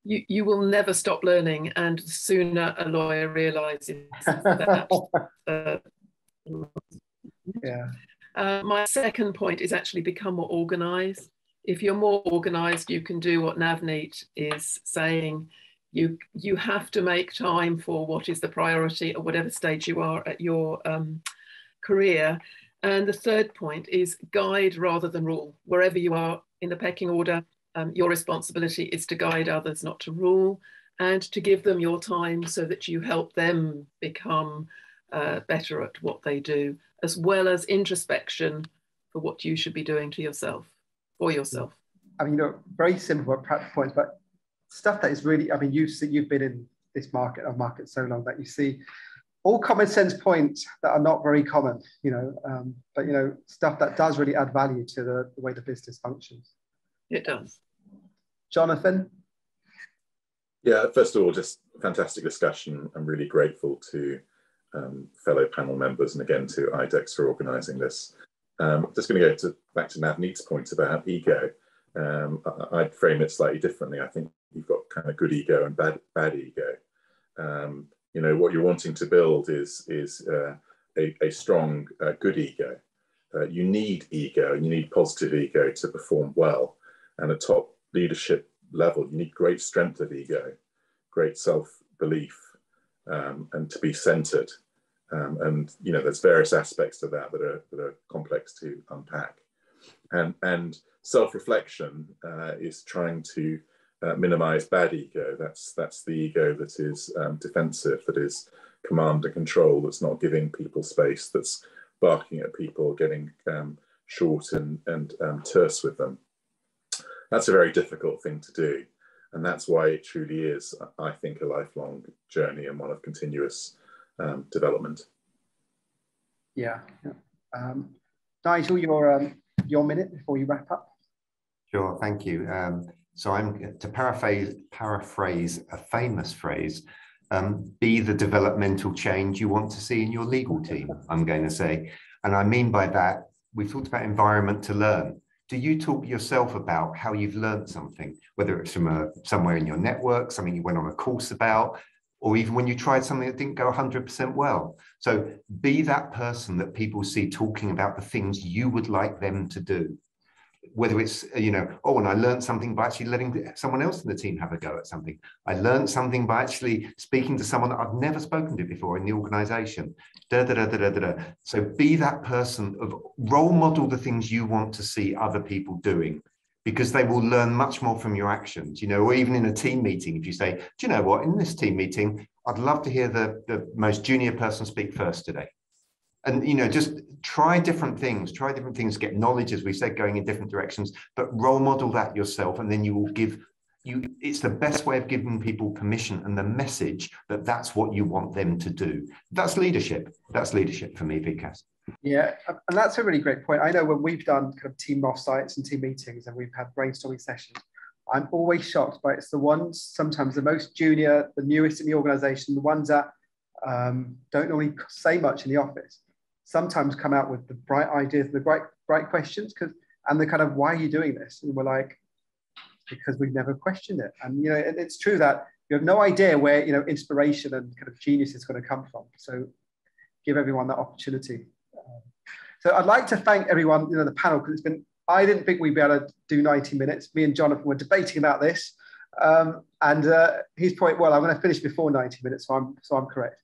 you you will never stop learning, and the sooner a lawyer realizes that. Uh, yeah. Uh, my second point is actually become more organised. If you're more organised, you can do what Navneet is saying. You, you have to make time for what is the priority at whatever stage you are at your um, career. And the third point is guide rather than rule. Wherever you are in the pecking order, um, your responsibility is to guide others, not to rule, and to give them your time so that you help them become uh, better at what they do, as well as introspection for what you should be doing to yourself, for yourself. I mean, you know, very simple practical points, but stuff that is really, I mean, you've, you've been in this market of market so long that you see all common sense points that are not very common, you know, um, but, you know, stuff that does really add value to the, the way the business functions. It does. Jonathan? Yeah, first of all, just fantastic discussion. I'm really grateful to um, fellow panel members and again to IDEX for organising this. Um, just going to go to, back to Navneet's point about ego. Um, I, I'd frame it slightly differently. I think you've got kind of good ego and bad, bad ego. Um, you know, what you're wanting to build is, is uh, a, a strong, uh, good ego. Uh, you need ego and you need positive ego to perform well. And at top leadership level, you need great strength of ego, great self-belief, um, and to be centered. Um, and, you know, there's various aspects to that that are, that are complex to unpack. And, and self-reflection uh, is trying to uh, minimize bad ego. That's, that's the ego that is um, defensive, that is command and control, that's not giving people space, that's barking at people, getting um, short and, and um, terse with them. That's a very difficult thing to do. And that's why it truly is, I think, a lifelong journey and one of continuous um, development. Yeah. yeah. Um, Nigel, your, um, your minute before you wrap up. Sure, thank you. Um, so I'm to paraphrase, paraphrase a famous phrase, um, be the developmental change you want to see in your legal team, I'm going to say. And I mean by that, we've talked about environment to learn. Do you talk yourself about how you've learned something, whether it's from a, somewhere in your network, something you went on a course about, or even when you tried something that didn't go one hundred percent well? So be that person that people see talking about the things you would like them to do. Whether it's, you know, oh, and I learned something by actually letting someone else in the team have a go at something. I learned something by actually speaking to someone that I've never spoken to before in the organization. Da, da, da, da, da, da. So be that person of role model the things you want to see other people doing, because they will learn much more from your actions, you know, or even in a team meeting, if you say, do you know what, in this team meeting, I'd love to hear the, the most junior person speak first today. And, you know, just try different things, try different things, get knowledge, as we said, going in different directions, but role model that yourself. And then you will give you, it's the best way of giving people permission and the message that that's what you want them to do. That's leadership. That's leadership for me, Vikas. Yeah. And that's a really great point. I know when we've done kind of team offsites and team meetings and we've had brainstorming sessions, I'm always shocked by it's the ones, sometimes the most junior, the newest in the organization, the ones that um, don't normally say much in the office. Sometimes come out with the bright ideas, the bright, bright questions, because and the kind of why are you doing this? And we're like, because we've never questioned it. And you know, it, it's true that you have no idea where you know inspiration and kind of genius is going to come from. So give everyone that opportunity. Um, so I'd like to thank everyone, you know, the panel, because it's been I didn't think we'd be able to do ninety minutes. Me and Jonathan were debating about this, um, and uh, his point. Well, I'm going to finish before ninety minutes, so I'm so I'm correct.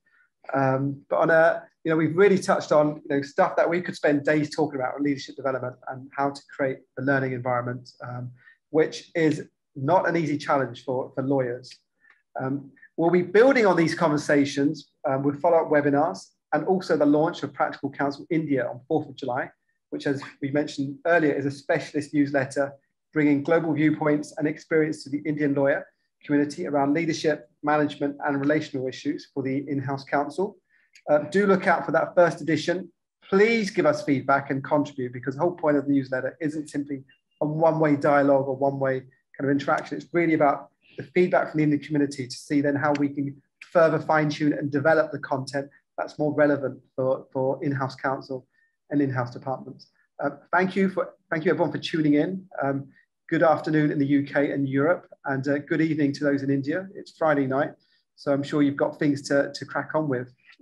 Um, but on a you know, we've really touched on you know, stuff that we could spend days talking about on leadership development and how to create a learning environment, um, which is not an easy challenge for, for lawyers. Um, we'll be building on these conversations um, with follow-up webinars and also the launch of Practical Counsel India on fourth of July, which, as we mentioned earlier, is a specialist newsletter bringing global viewpoints and experience to the Indian lawyer community around leadership, management, and relational issues for the in-house counsel. Uh, do look out for that first edition. Please give us feedback and contribute, because the whole point of the newsletter isn't simply a one-way dialogue or one-way kind of interaction. It's really about the feedback from the Indian community to see then how we can further fine-tune and develop the content that's more relevant for, for in-house counsel and in-house departments. Uh, thank you for thank you everyone for tuning in. Um, good afternoon in the U K and Europe, and uh, good evening to those in India. It's Friday night, so I'm sure you've got things to, to crack on with.